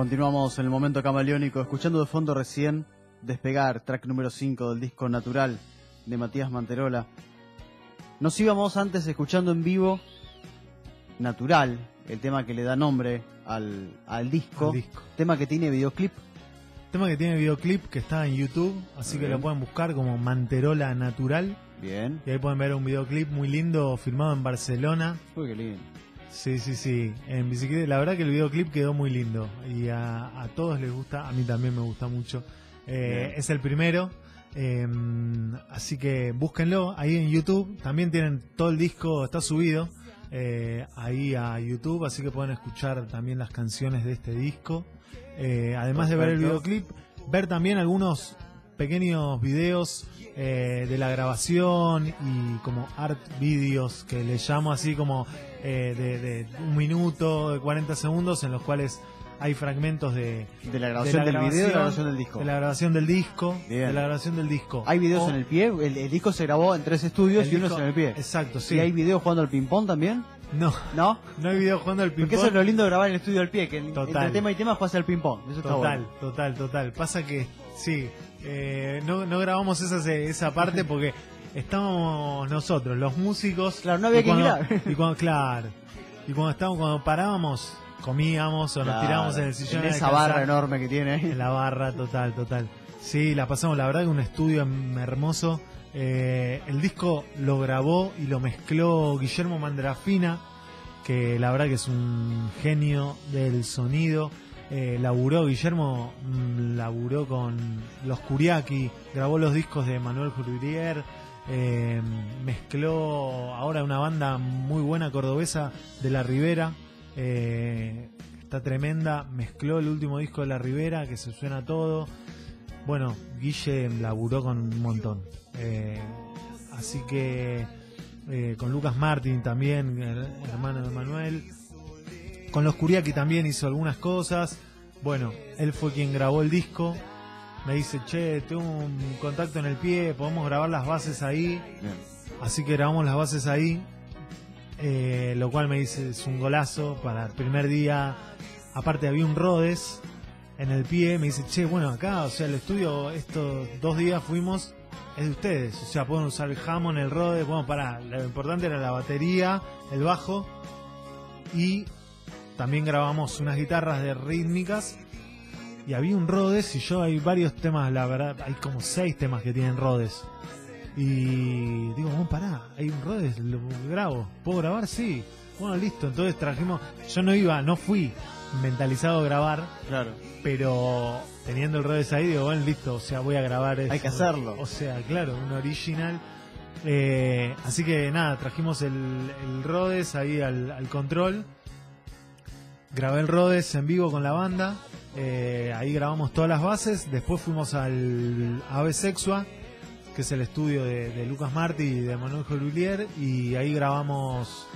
Continuamos en el momento camaleónico, escuchando de fondo recién Despegar, track número cinco del disco Natural de Matías Manterola. Nos íbamos antes escuchando en vivo Natural, el tema que le da nombre al, al disco, disco, tema que tiene videoclip. Tema que tiene videoclip que está en YouTube, así Bien. que lo pueden buscar como Manterola Natural. Bien. Y ahí pueden ver un videoclip muy lindo filmado en Barcelona. Uy, qué lindo. Sí, sí, sí. En bicicleta, la verdad que el videoclip quedó muy lindo y a, a todos les gusta, a mí también me gusta mucho. Eh, es el primero, eh, así que búsquenlo ahí en YouTube. También tienen todo el disco, está subido eh, ahí a YouTube, así que pueden escuchar también las canciones de este disco. Eh, además de ver el videoclip, ver también algunos pequeños videos eh, de la grabación y como art videos que les llamo, así como eh, de, de un minuto, de cuarenta segundos, en los cuales hay fragmentos de, de la grabación de la del video, de la grabación del disco, de la grabación del disco, Bien. de la grabación del disco. Hay videos o, en el pie, el, el disco se grabó en tres estudios y disco, uno es en el pie. Exacto, sí. ¿Y hay videos jugando al ping pong también? No, no, no hay video jugando al ping pong. Porque eso es lo lindo de grabar en el estudio al pie, que total. entre tema y tema juegas al ping pong. Eso total, está bueno. total, total. Pasa que sí, eh, no, no grabamos esa esa parte porque estábamos nosotros, los músicos. Claro, no había que mirar. Y cuando claro, y cuando estábamos, cuando parábamos. comíamos o claro, nos tirábamos en el sillón. En esa descansar. barra enorme que tiene. En la barra, total, total. Sí, la pasamos, la verdad que un estudio hermoso. Eh, el disco lo grabó y lo mezcló Guillermo Mandrafina, que la verdad que es un genio del sonido. Eh, laburó, Guillermo mmm, laburó con los Curiaki, grabó los discos de Manuel Jurrier. Eh, mezcló ahora una banda muy buena cordobesa de La Ribera. Eh, está tremenda, mezcló el último disco de La Ribera, que se suena todo. Bueno, Guille laburó con un montón. Eh, así que eh, con Lucas Martín también, el hermano de Manuel. Con los Curiaki también hizo algunas cosas. Bueno, él fue quien grabó el disco. Me dice, che, tengo un contacto en el pie, podemos grabar las bases ahí. Bien. Así que grabamos las bases ahí. Eh, lo cual me dice es un golazo para el primer día. Aparte había un Rhodes en el pie, me dice, che, bueno, acá, o sea, el estudio, estos dos días fuimos, es de ustedes, o sea, pueden usar el Hammond, el Rhodes, bueno, pará, lo importante era la batería, el bajo, y también grabamos unas guitarras de rítmicas, y había un Rhodes, y yo hay varios temas, la verdad, hay como seis temas que tienen Rhodes. Y digo, bueno, pará, hay un Rhodes, lo grabo, ¿puedo grabar? Sí. Bueno, listo, entonces trajimos, yo no iba, no fui mentalizado a grabar, claro, pero teniendo el Rhodes ahí, digo, bueno, listo, o sea, voy a grabar eso. Hay que hacerlo. O sea, claro, un original. Eh, así que nada, trajimos el, el Rhodes ahí al, al control, grabé el Rhodes en vivo con la banda, eh, ahí grabamos todas las bases, después fuimos al Ave Sexua, que es el estudio de, de Lucas Martí y de Manuel Jolivier, y ahí grabamos,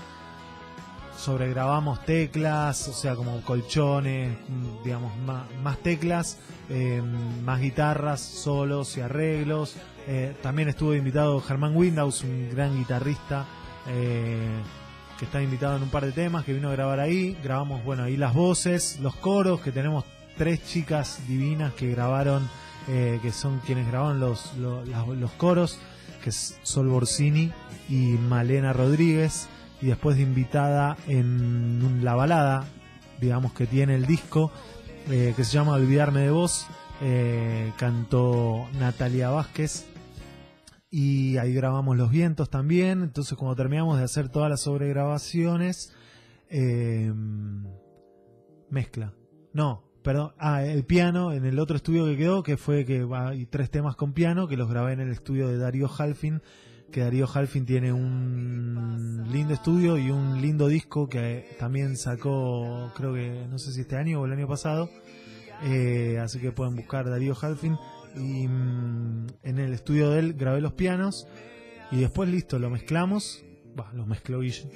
sobregrabamos teclas, o sea, como colchones, digamos, más, más teclas, eh, más guitarras, solos y arreglos. Eh, también estuvo invitado Germán Windows, un gran guitarrista, eh, que está invitado en un par de temas, que vino a grabar ahí. Grabamos, bueno, ahí las voces, los coros, que tenemos tres chicas divinas que grabaron. Eh, que son quienes grabaron los, los, los coros, que es Sol Borsini y Malena Rodríguez, y después de invitada en la balada, digamos, que tiene el disco, eh, que se llama Olvidarme de Vos, eh, cantó Natalia Vázquez, y ahí grabamos los vientos también. Entonces, cuando terminamos de hacer todas las sobregrabaciones, eh, mezcla, no Perdón, ah, el piano en el otro estudio que quedó, que fue que hay tres temas con piano, que los grabé en el estudio de Darío Halfin, que Darío Halfin tiene un lindo estudio y un lindo disco que también sacó, creo que, no sé si este año o el año pasado, eh, así que pueden buscar Darío Halfin, y mmm, en el estudio de él grabé los pianos, y después listo, lo mezclamos. Bah, los mezcló Guille.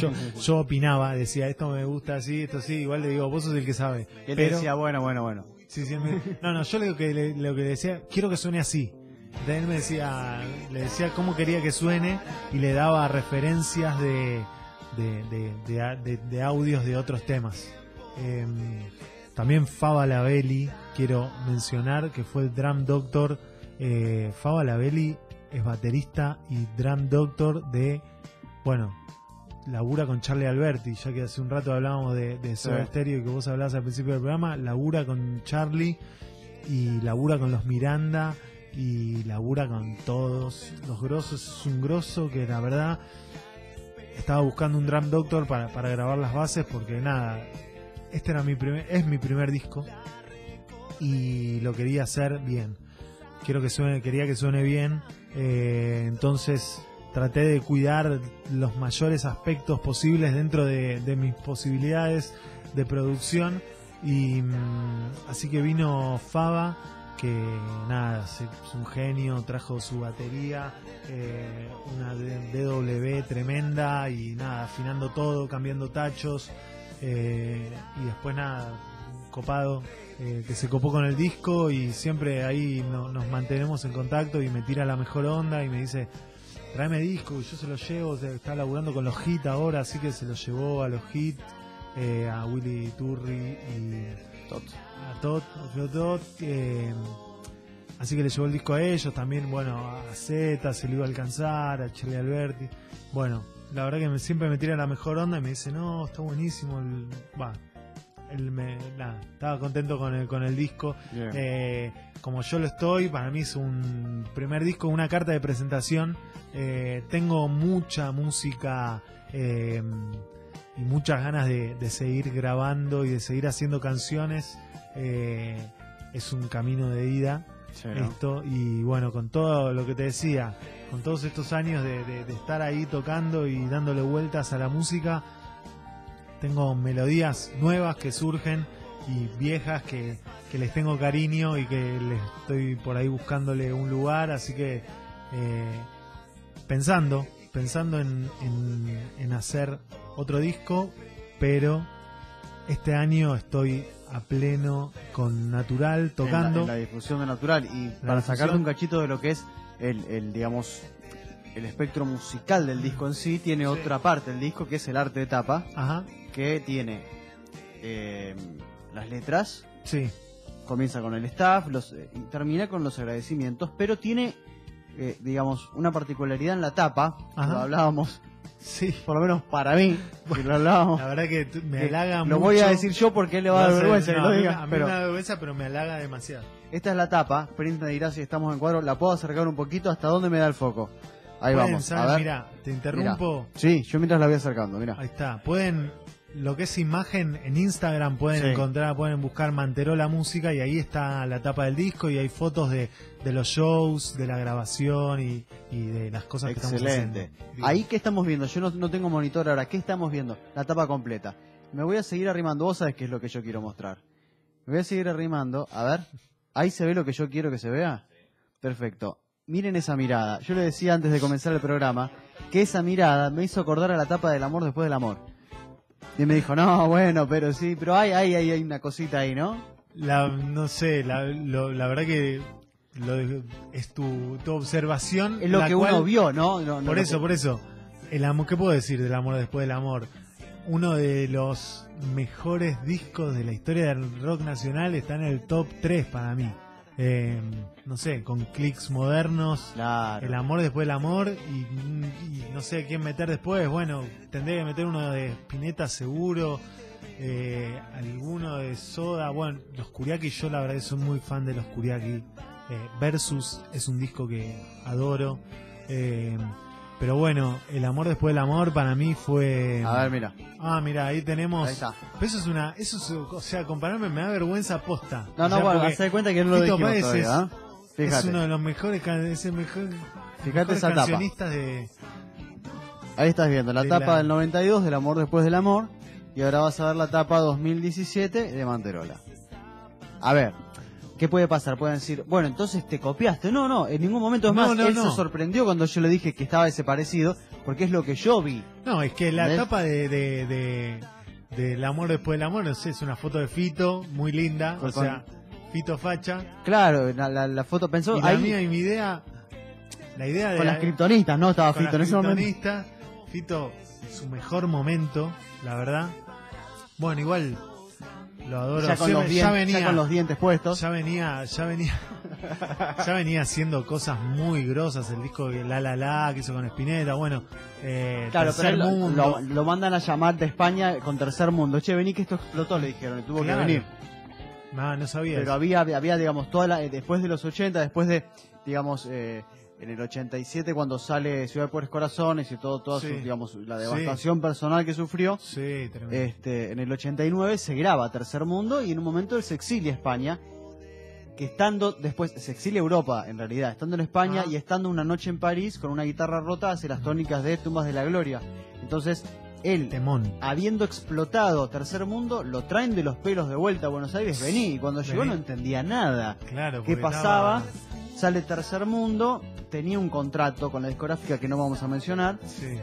Yo, yo opinaba, decía, esto me gusta así, esto sí, igual le digo, vos sos el que sabe. Y él pero... decía, bueno, bueno, bueno. Sí, sí, me... No, no, yo lo que, le, lo que le decía, quiero que suene así. Entonces él me decía, le decía cómo quería que suene y le daba referencias de, de, de, de, de, de audios de otros temas. Eh, También Faba Labelli, quiero mencionar, que fue el Drum Doctor. Eh, Faba Labelli es baterista y Drum Doctor de, bueno, labura con Charlie Alberti, ya que hace un rato hablábamos de, de Soda sí. Stereo y que vos hablabas al principio del programa. Labura con Charlie y labura con los Miranda y labura con todos los grosos. Es un grosso que la verdad estaba buscando un Drum Doctor para, para grabar las bases, porque nada, este era mi primer, es mi primer disco y lo quería hacer bien. Quiero que suene, quería que suene bien, eh, entonces traté de cuidar los mayores aspectos posibles dentro de, de mis posibilidades de producción, y mm, así que vino Faba, que nada, es un genio, trajo su batería, eh, una D W tremenda, y nada, afinando todo, cambiando tachos, eh, y después nada, copado, eh, que se copó con el disco, y siempre ahí no, nos mantenemos en contacto y me tira la mejor onda y me dice, tráeme disco, y yo se lo llevo. Está laburando con los Hit ahora, así que se lo llevó a los Hit, eh, a Willy Turri y Tot. a Tot, a Tot eh, así que le llevó el disco a ellos, también bueno, a Z se lo iba a alcanzar, a Charlie Alberti. Bueno, la verdad que me, siempre me tira la mejor onda y me dice, no, está buenísimo, va. Él me, nada, estaba contento con el, con el disco, yeah. eh, como yo lo estoy. Para mí es un primer disco, una carta de presentación. Eh, tengo mucha música eh, y muchas ganas de, de seguir grabando y de seguir haciendo canciones. Eh, es un camino de ida, sí, ¿no? Esto, y bueno, con todo lo que te decía, con todos estos años de, de, de estar ahí tocando y dándole vueltas a la música, tengo melodías nuevas que surgen y viejas que, que les tengo cariño y que les estoy por ahí buscándole un lugar. Así que eh, pensando, pensando en, en, en hacer otro disco, pero este año estoy a pleno con Natural, tocando. En la, en la difusión de Natural y para sacarle un cachito de lo que es el, el digamos... el espectro musical del disco en sí, tiene sí. otra parte del disco, que es el arte de tapa. Ajá. Que tiene eh, las letras, sí. comienza con el staff, los, eh, y termina con los agradecimientos, pero tiene, eh, digamos, una particularidad en la tapa. Ajá. Lo hablábamos, sí. por lo menos para mí, bueno, lo hablábamos. La verdad que me que halaga lo mucho. Lo voy a decir yo porque él le va no a dar vergüenza no, que lo diga. A mí, a mí pero, me da vergüenza, pero me halaga demasiado. Esta es la tapa, Printa dirá si estamos en cuadro, la puedo acercar un poquito hasta donde me da el foco. Ahí pueden, vamos, ¿sabes? A ver. Mirá, te interrumpo. Mirá. Sí, yo mientras la voy acercando, mirá. Ahí está. Pueden, lo que es imagen, en Instagram pueden sí. encontrar, pueden buscar Manterola Música y ahí está la tapa del disco y hay fotos de, de los shows, de la grabación y, y de las cosas Excelente. Que estamos haciendo. Ahí, ¿qué estamos viendo? Yo no, no tengo monitor ahora. ¿Qué estamos viendo? La tapa completa. Me voy a seguir arrimando. Vos sabés qué es lo que yo quiero mostrar. Me voy a seguir arrimando. A ver. ¿Ahí se ve lo que yo quiero que se vea? Perfecto. Miren esa mirada. Yo le decía antes de comenzar el programa que esa mirada me hizo acordar a la tapa del Amor Después del Amor. Y me dijo, no, bueno, pero sí, pero hay, hay, hay una cosita ahí, ¿no? La, no sé, la, lo, la verdad que lo, es tu, tu observación. Es lo la que cual, uno vio, ¿no? no, no por eso, que... por eso. El amor, ¿qué puedo decir del Amor Después del Amor? Uno de los mejores discos de la historia del rock nacional, está en el top tres para mí. Eh, no sé, con clics modernos, claro. El Amor Después del Amor y, y no sé quién meter después. Bueno, tendría que meter uno de Spinetta seguro, eh, alguno de Soda. Bueno, los Kuriaki, yo la verdad que soy muy fan de los Kuriaki. eh, Versus es un disco que adoro, eh, pero bueno, El Amor Después del Amor para mí fue... A ver, mira. Ah, mira, ahí tenemos... Ahí está. Eso es una... Eso es, o sea, compararme me da vergüenza posta. No, no, o sea, bueno, se da cuenta que no lo dijimos todavía, ¿eh? Es uno de los mejores, es el mejor, Fíjate mejores esa cancionistas tapa. de... Ahí estás viendo la de tapa la... del noventa y dos, del Amor Después del Amor. Y ahora vas a ver la tapa dos mil diecisiete de Manterola. A ver... ¿Qué puede pasar? Pueden decir, bueno, entonces te copiaste. No, no, en ningún momento. Es no, más, no, él no. se sorprendió cuando yo le dije que estaba ese parecido, porque es lo que yo vi. No, es que la ¿ves? Etapa de, de, de, de El Amor Después del Amor, no sé, es una foto de Fito, muy linda, o, o con... sea, Fito facha. Claro, la, la, la foto pensó... Y la ahí... mía y mi idea, la idea de... Con la, las criptonistas, ¿no? Estaba Fito en ese momento. Fito, su mejor momento, la verdad. Bueno, igual... Lo adoro. Ya con, ya, los, dien ya venía, ya con los dientes puestos. Ya venía, ya venía, ya venía haciendo cosas muy grosas. El disco de La La La que hizo con Spinetta, bueno, eh, claro, Tercer pero Mundo. Lo, lo, lo mandan a llamar de España con Tercer Mundo. Che, vení que esto explotó, le dijeron, le tuvo claro. que venir. No, no sabía. Pero había, había, digamos, toda la, después de los ochenta, después de, digamos, eh, en el ochenta y siete cuando sale Ciudad de Pobres Corazones y todo, toda sí. su, digamos, la devastación sí. personal que sufrió. Sí, tremendo. Este, en el ochenta y nueve se graba Tercer Mundo y en un momento él se exilia a España, que estando, después se exilia a Europa en realidad, estando en España ah. y estando una noche en París con una guitarra rota hace las tónicas de Tumbas de la Gloria. Entonces... Él, Temón. habiendo explotado Tercer Mundo, lo traen de los pelos de vuelta a Buenos Aires. Vení, y cuando Vení. llegó no entendía nada. Claro, ¿qué pasaba? Estaba... Sale Tercer Mundo, tenía un contrato con la discográfica que no vamos a mencionar. Sí.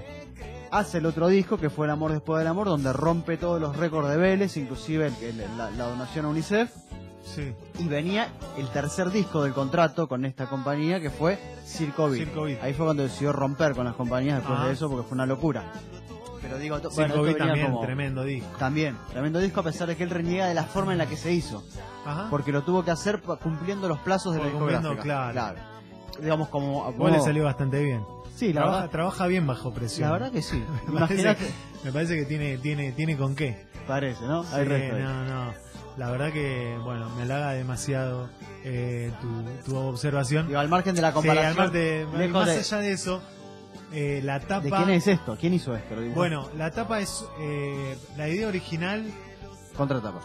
Hace el otro disco, que fue El Amor Después del Amor, donde rompe todos los récords de Vélez, inclusive el, el, la, la donación a UNICEF. Sí. Y venía el tercer disco del contrato con esta compañía, que fue Circo Beat. Circo Beat. Ahí fue cuando decidió romper con las compañías después ah. de eso, porque fue una locura. Pero digo, sí, bueno, esto también, como, tremendo disco. También, tremendo disco, a pesar de que él reniega de la forma en la que se hizo. Ajá. Porque lo tuvo que hacer cumpliendo los plazos de o la discográfica. Claro. claro. Digamos, como... como... le salió bastante bien. Sí, la Traba, verdad. Trabaja bien bajo presión. La verdad que sí. me, parece, me parece que tiene, tiene, tiene con qué. Parece, ¿no? Hay sí, resto no, no. La verdad que, bueno, me halaga demasiado eh, tu, tu observación. Digo, al margen de la comparación. Sí, al margen de, más de... allá de eso... Eh, la tapa... ¿De quién es esto? ¿Quién hizo esto? Bueno, la tapa es... Eh, la idea original... Contratapa.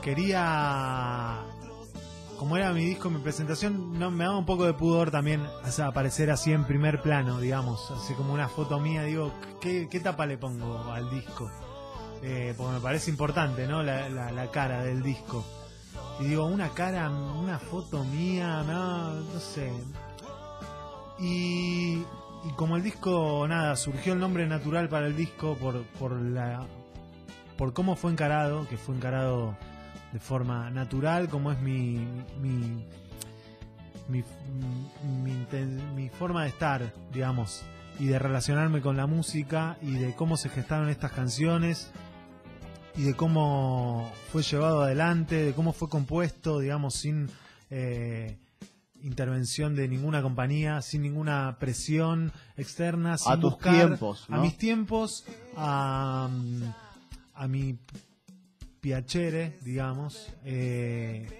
Quería... Como era mi disco, mi presentación, no, me daba un poco de pudor también, o sea, aparecer así en primer plano, digamos. Así como una foto mía, digo, ¿qué, qué tapa le pongo al disco? Eh, porque me parece importante, ¿no? La, la, la cara del disco. Y digo, una cara, una foto mía, no, no sé. Y... Y como el disco, nada, surgió el nombre Natural para el disco por por la por cómo fue encarado, que fue encarado de forma natural, como es mi mi mi, mi, mi, mi forma de estar, digamos, y de relacionarme con la música y de cómo se gestaron estas canciones y de cómo fue llevado adelante, de cómo fue compuesto, digamos, sin... Eh, intervención de ninguna compañía, sin ninguna presión externa, sin a tus buscar tiempos, ¿no? A mis tiempos, a, a mi piacere, digamos, eh,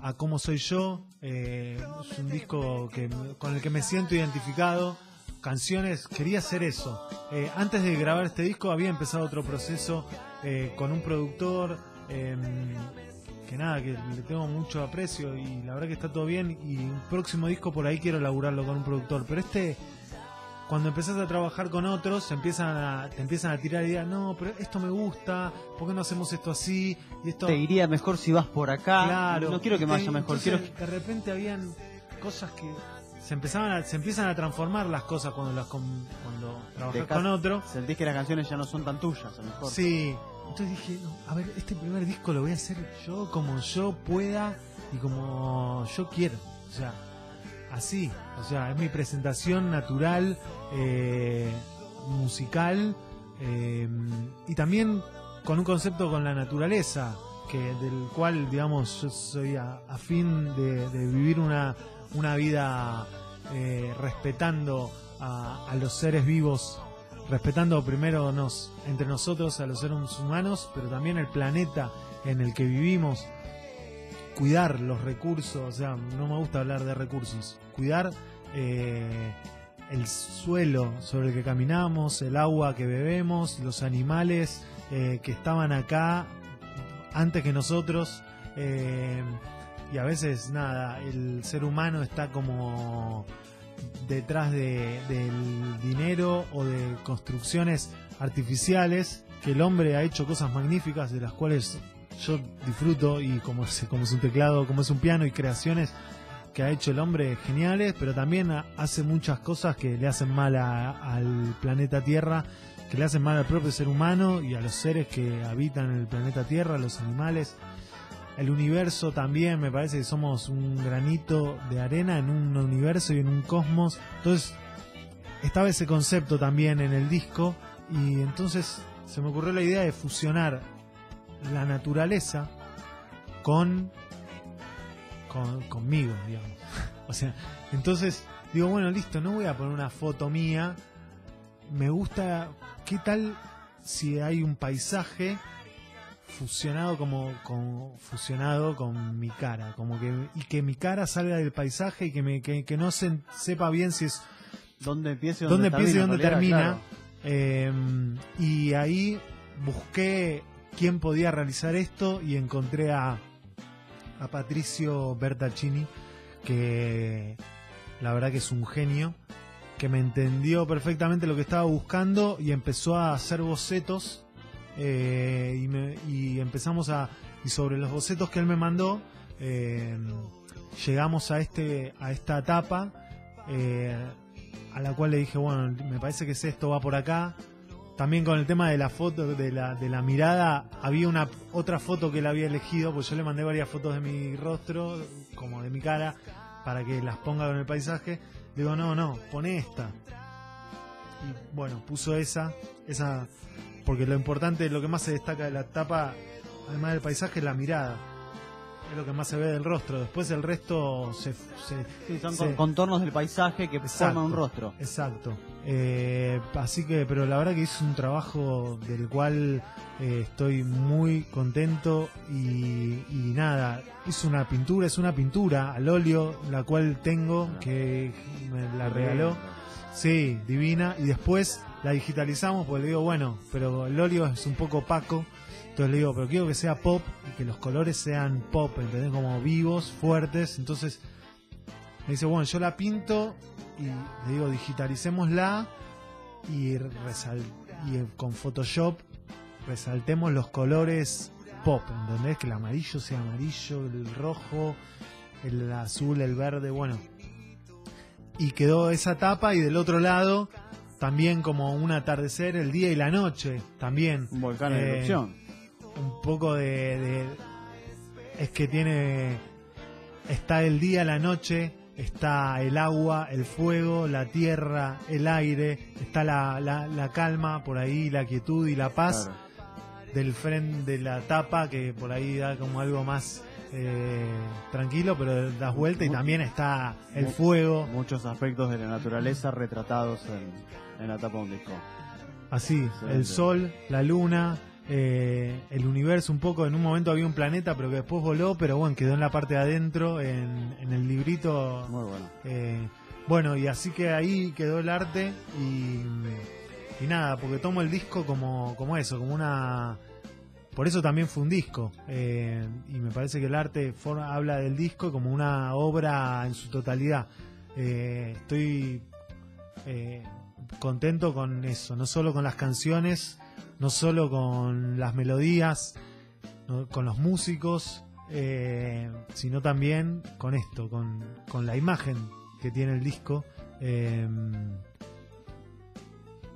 a cómo soy yo. Eh, es un disco que, con el que me siento identificado. Canciones, quería hacer eso. Eh, antes de grabar este disco había empezado otro proceso eh, con un productor. Eh, que nada, que le tengo mucho aprecio y la verdad que está todo bien, y un próximo disco por ahí quiero laburarlo con un productor, pero este, cuando empezás a trabajar con otros, empiezan a, te empiezan a tirar ideas, no, pero esto me gusta, ¿por qué no hacemos esto así? Y esto... Te iría mejor si vas por acá, claro, no quiero que me vaya mejor. Quiero... De repente habían cosas que se empezaban a, se empiezan a transformar las cosas cuando las cuando trabajas con otro. Sentís que las canciones ya no son tan tuyas, a lo mejor. Sí. Entonces dije, no, a ver, este primer disco lo voy a hacer yo como yo pueda y como yo quiero. O sea, así. O sea, es mi presentación natural, eh, musical, eh, y también con un concepto con la naturaleza, que del cual, digamos, yo soy afín de, de vivir una, una vida eh, respetando a, a los seres vivos. Respetando primero nos, entre nosotros a los seres humanos, pero también el planeta en el que vivimos. Cuidar los recursos, o sea, no me gusta hablar de recursos. Cuidar eh, el suelo sobre el que caminamos, el agua que bebemos, los animales eh, que estaban acá antes que nosotros. Eh, y a veces, nada, el ser humano está como... detrás de, del dinero o de construcciones artificiales, que el hombre ha hecho cosas magníficas de las cuales yo disfruto, y como es, como es un teclado, como es un piano, y creaciones que ha hecho el hombre geniales, pero también hace muchas cosas que le hacen mal a, al planeta Tierra, que le hacen mal al propio ser humano y a los seres que habitan el planeta Tierra, los animales, el universo también. Me parece que somos un granito de arena en un universo y en un cosmos. Entonces, estaba ese concepto también en el disco, y entonces se me ocurrió la idea de fusionar la naturaleza con, con conmigo, digamos. O sea, entonces digo, bueno, listo, no voy a poner una foto mía. Me gusta, ¿qué tal si hay un paisaje fusionado como, como fusionado con mi cara, como que y que mi cara salga del paisaje y que me que, que no se, sepa bien si es dónde empieza y dónde, dónde, empieza y dónde realidad, termina? Claro. Eh, y ahí busqué quién podía realizar esto y encontré a a Patricio Bertaccini, que la verdad que es un genio, que me entendió perfectamente lo que estaba buscando y empezó a hacer bocetos. Eh, y, me, y empezamos a y sobre los bocetos que él me mandó eh, llegamos a este a esta etapa eh, a la cual le dije, bueno, me parece que es esto, va por acá. También con el tema de la foto, de la, de la mirada, había una otra foto que él había elegido, pues yo le mandé varias fotos de mi rostro, como de mi cara, para que las ponga con el paisaje. Le digo, no, no, poné esta. Y bueno, puso esa esa porque lo importante, lo que más se destaca de la tapa, además del paisaje, es la mirada. Es lo que más se ve del rostro. Después el resto se... se sí, son se, contornos del paisaje que exacto, forman un rostro. Exacto. Eh, así que, pero la verdad que hice un trabajo del cual eh, estoy muy contento y, y nada, hice una pintura, es una pintura al óleo, la cual tengo, que me la regaló. Sí, divina. Y después la digitalizamos, porque le digo, bueno, pero el óleo es un poco opaco, entonces le digo, pero quiero que sea pop y que los colores sean pop, ¿entendés? Como vivos, fuertes. Entonces me dice, bueno, yo la pinto y le digo, digitalicémosla y, resal y con Photoshop resaltemos los colores pop, ¿entendés? Que el amarillo sea amarillo, el rojo, el azul, el verde, bueno. Y quedó esa tapa y del otro lado... También como un atardecer, el día y la noche, también. Un volcán en eh, erupción. Un poco de, de... Es que tiene... Está el día, la noche, está el agua, el fuego, la tierra, el aire, está la, la, la calma por ahí, la quietud y la paz. Claro. Del frente de la tapa, que por ahí da como algo más... Eh, tranquilo, pero das vuelta y también está el fuego. Muchos aspectos de la naturaleza retratados en, en la tapa de un disco. Así, excelente. El sol, la luna, eh, el universo un poco. En un momento había un planeta, pero que después voló, pero bueno, quedó en la parte de adentro, en, en el librito. Muy bueno. Eh, bueno, y así que ahí quedó el arte y, y nada, porque tomo el disco como, como eso, como una... Por eso también fue un disco, eh, y me parece que el arte forma, habla del disco como una obra en su totalidad. Eh, estoy eh, contento con eso, no solo con las canciones, no solo con las melodías, no, con los músicos, eh, sino también con esto, con, con la imagen que tiene el disco. Eh,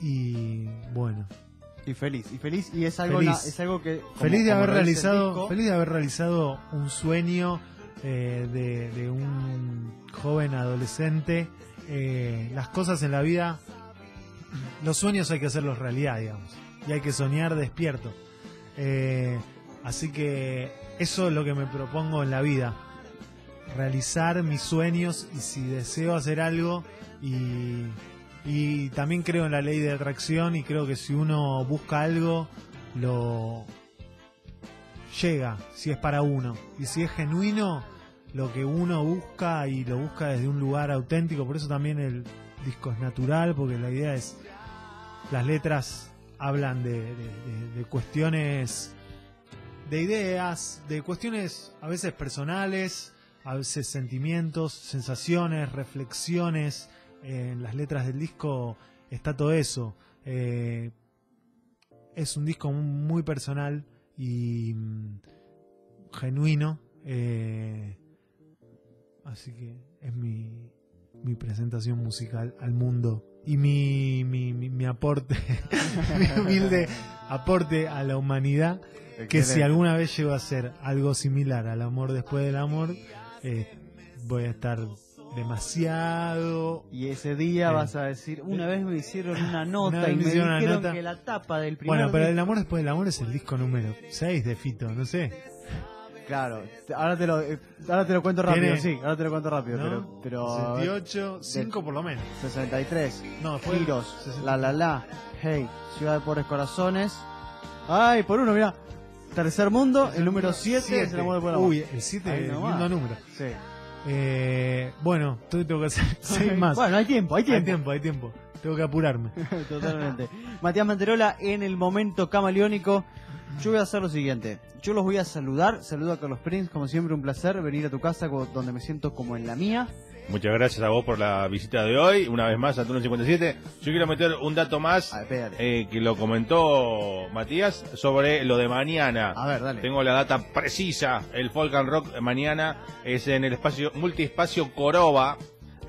y bueno... Y feliz, y feliz, y es algo, feliz. La, es algo que... Como, feliz, de haber realizado, feliz de haber realizado un sueño eh, de, de un joven adolescente. Eh, las cosas en la vida, los sueños hay que hacerlos realidad, digamos. Y hay que soñar despierto. Eh, así que eso es lo que me propongo en la vida. Realizar mis sueños y si deseo hacer algo y... Y también creo en la ley de atracción y creo que si uno busca algo, lo llega, si es para uno. Y si es genuino, lo que uno busca y lo busca desde un lugar auténtico. Por eso también el disco es natural, porque la idea es, las letras hablan de, de, de, de cuestiones, de ideas, de cuestiones a veces personales, a veces sentimientos, sensaciones, reflexiones. En las letras del disco está todo eso. Eh, es un disco muy personal y mm, genuino. Eh, así que es mi, mi presentación musical al mundo y mi, mi, mi, mi aporte, mi humilde aporte a la humanidad. Que si alguna vez llego a hacer algo similar al amor después del amor, eh, voy a estar demasiado. Y ese día eh, vas a decir, una vez me hicieron una nota y me dijeron nota. que la tapa del primer Bueno, pero disco... El amor después del amor es el disco número seis de Fito, no sé. Claro, ahora te lo, ahora te lo cuento rápido, ¿Tiene? sí, ahora te lo cuento rápido, ¿no? pero... pero sesenta y ocho, cinco por lo menos. sesenta y tres, no, después Giros, el... La La La, Hey, Ciudad de Pobres Corazones. Ay, por uno, mirá. Tercer Mundo, el, el número siete es el amor después del amor. Uy, el siete es el lindo número. Sí. Eh, bueno, entonces tengo que hacer seis más. Bueno, hay tiempo, hay tiempo. Hay tiempo, hay tiempo. Tengo que apurarme. Totalmente. Matías Manterola en el momento camaleónico. Yo voy a hacer lo siguiente. Yo los voy a saludar. Saludo a Carlos Príncz, como siempre, un placer venir a tu casa donde me siento como en la mía. Muchas gracias a vos por la visita de hoy. Una vez más, a Túnel cincuenta y siete. Yo quiero meter un dato más a ver, eh, que lo comentó Matías sobre lo de mañana. A ver, dale. Tengo la data precisa. El folk and rock mañana es en el espacio multiespacio Coroba,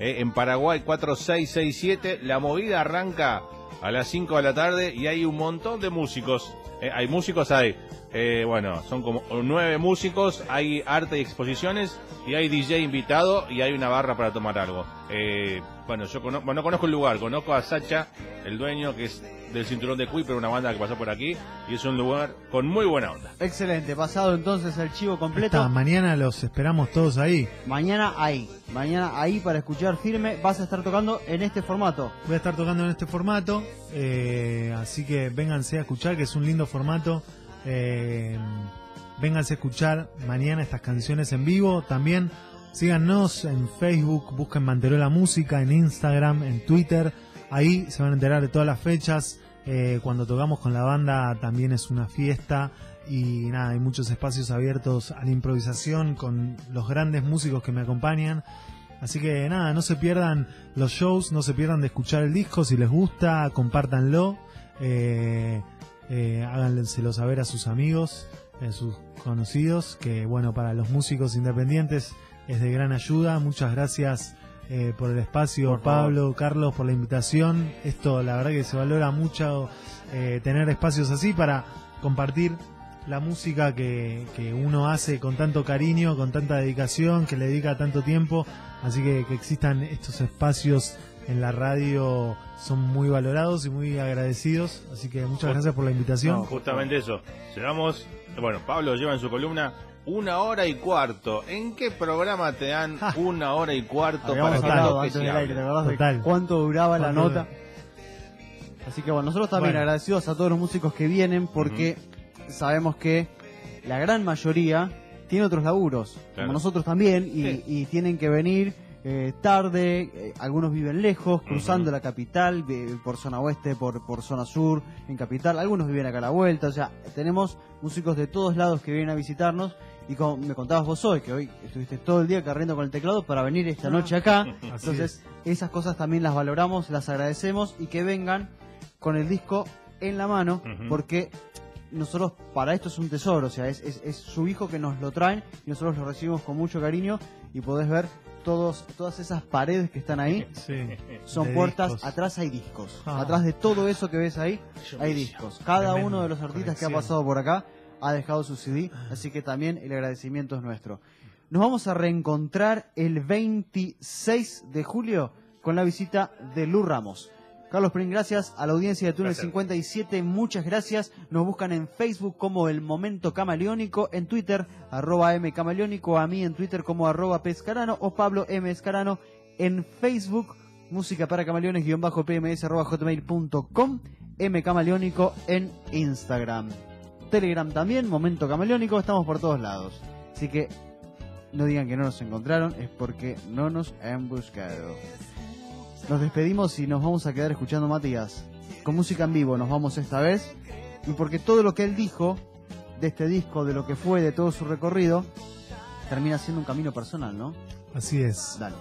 eh, en Paraguay cuatro seis seis siete. La movida arranca a las cinco de la tarde y hay un montón de músicos. Eh, hay músicos, hay, eh, bueno, son como nueve músicos, hay arte y exposiciones, y hay D J invitado, y hay una barra para tomar algo. Eh, bueno, yo cono no conozco el lugar, conozco a Sacha, el dueño, que es del Cinturón de Cuy, pero una banda que pasó por aquí, y es un lugar con muy buena onda. Excelente, pasado entonces el chivo completo. Está, mañana los esperamos todos ahí. Mañana ahí, mañana ahí para escuchar Firme, vas a estar tocando en este formato. Voy a estar tocando en este formato, eh, así que vénganse a escuchar, que es un lindo formato. Eh, vénganse a escuchar mañana estas canciones en vivo también. Síganos en Facebook, busquen Manterola Música, en Instagram, en Twitter. Ahí se van a enterar de todas las fechas. Eh, cuando tocamos con la banda también es una fiesta. Y nada, hay muchos espacios abiertos a la improvisación con los grandes músicos que me acompañan. Así que nada, no se pierdan los shows, no se pierdan de escuchar el disco. Si les gusta, compártanlo. Eh, eh, háganselo saber a sus amigos, a sus conocidos. Que bueno, para los músicos independientes es de gran ayuda. Muchas gracias eh, por el espacio, por Pablo, Carlos, por la invitación. Esto, la verdad que se valora mucho, eh, tener espacios así para compartir la música que, que uno hace con tanto cariño, con tanta dedicación, que le dedica tanto tiempo. Así que que existan estos espacios en la radio son muy valorados y muy agradecidos. Así que muchas gracias por la invitación. No, justamente eso. Llegamos, bueno, Pablo lleva en su columna una hora y cuarto. ¿En qué programa te dan una hora y cuarto? Habíamos para hablado antes del aire, ¿te acordás de cuánto duraba la nota? Así que bueno, nosotros también bueno. agradecidos a todos los músicos que vienen, porque uh-huh. sabemos que la gran mayoría tiene otros laburos, claro. como nosotros también, y, sí. y tienen que venir eh, tarde, eh, algunos viven lejos, cruzando uh-huh. la capital, eh, por zona oeste, por, por zona sur, en capital, algunos viven acá a la vuelta. O sea, tenemos músicos de todos lados que vienen a visitarnos. Y como me contabas vos hoy, que hoy estuviste todo el día corriendo con el teclado para venir esta noche acá. Entonces, esas cosas también las valoramos, las agradecemos, y que vengan con el disco en la mano, uh-huh. porque nosotros, para esto es un tesoro. O sea, es, es, es su hijo que nos lo traen y nosotros lo recibimos con mucho cariño. Y podés ver todos todas esas paredes que están ahí, sí. son de puertas, discos. Atrás hay discos. Ah. Atrás de todo eso que ves ahí, hay discos. Cada uno de los artistas conexión. que ha pasado por acá ha dejado su C D, así que también el agradecimiento es nuestro. Nos vamos a reencontrar el veintiséis de julio con la visita de Lu Ramos. Carlos Príncz, gracias a la audiencia de Túnel gracias. cincuenta y siete, muchas gracias. Nos buscan en Facebook como El Momento Camaleónico, en Twitter, arroba mcamaleónico, a mí en Twitter como arroba pescarano o Pablo M. Escarano, en Facebook, música para camaleones guión bajo pms arroba hotmail punto com, mcamaleónico en Instagram. Telegram también, Momento Camaleónico, estamos por todos lados. Así que no digan que no nos encontraron, es porque no nos han buscado. Nos despedimos y nos vamos a quedar escuchando a Matías. Con música en vivo nos vamos esta vez. Y porque todo lo que él dijo de este disco, de lo que fue, de todo su recorrido, termina siendo un camino personal, ¿no? Así es. Dale.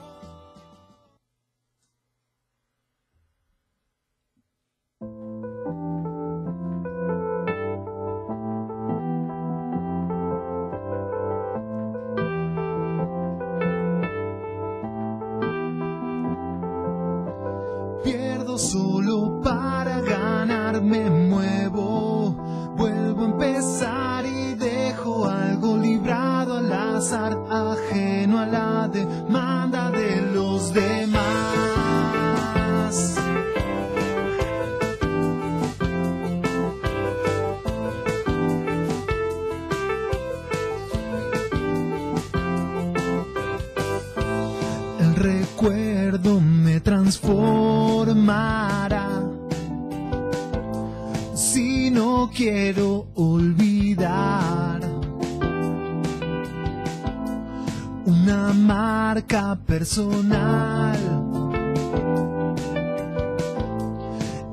Solo para ganar me muevo, vuelvo a empezar y dejo algo librado a la pasar ajeno a la demanda de los demás. El recuerdo me transformará si no quiero olvidar. Una marca personal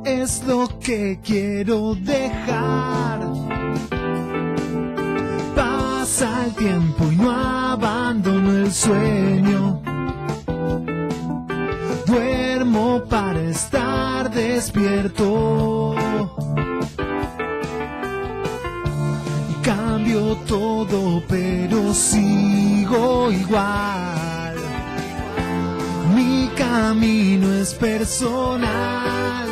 es lo que quiero dejar. Pasa el tiempo y no abandono el sueño. Duermo para estar despierto. Cambio todo, pero sigo igual. Mi camino es personal.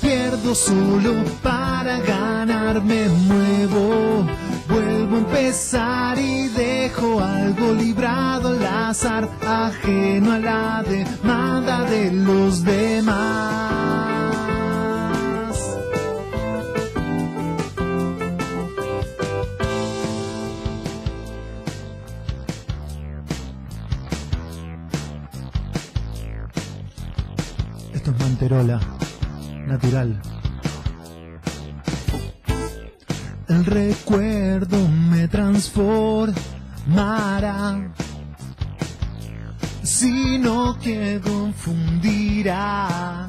Pierdo solo para ganar, me muevo. Vuelvo a empezar y dejo algo librado al azar, ajeno a la demanda de los demás. Manterola, natural. El recuerdo me transformará si no te confundirá.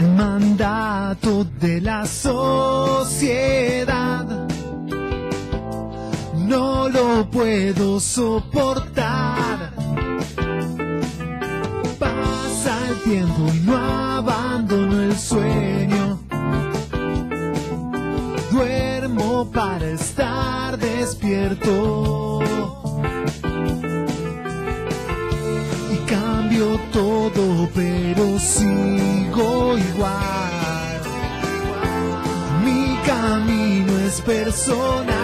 El mandato de la sociedad no lo puedo soportar. Pasa el tiempo y no abandono el sueño. Duermo para estar despierto. Y cambio todo, pero sigo igual. Mi camino es personal.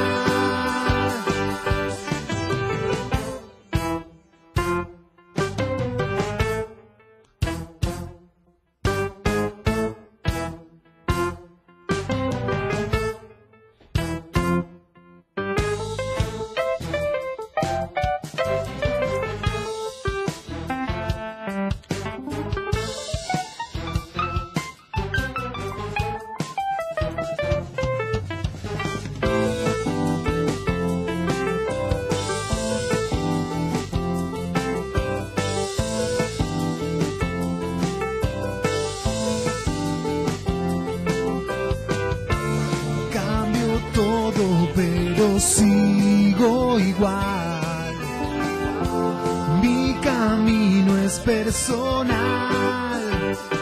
Personal.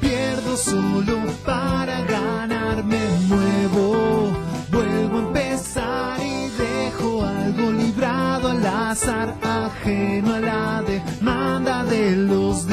Pierdo solo para ganar, me muevo, vuelvo a empezar y dejo algo librado al azar, ajeno a la demanda de los demás.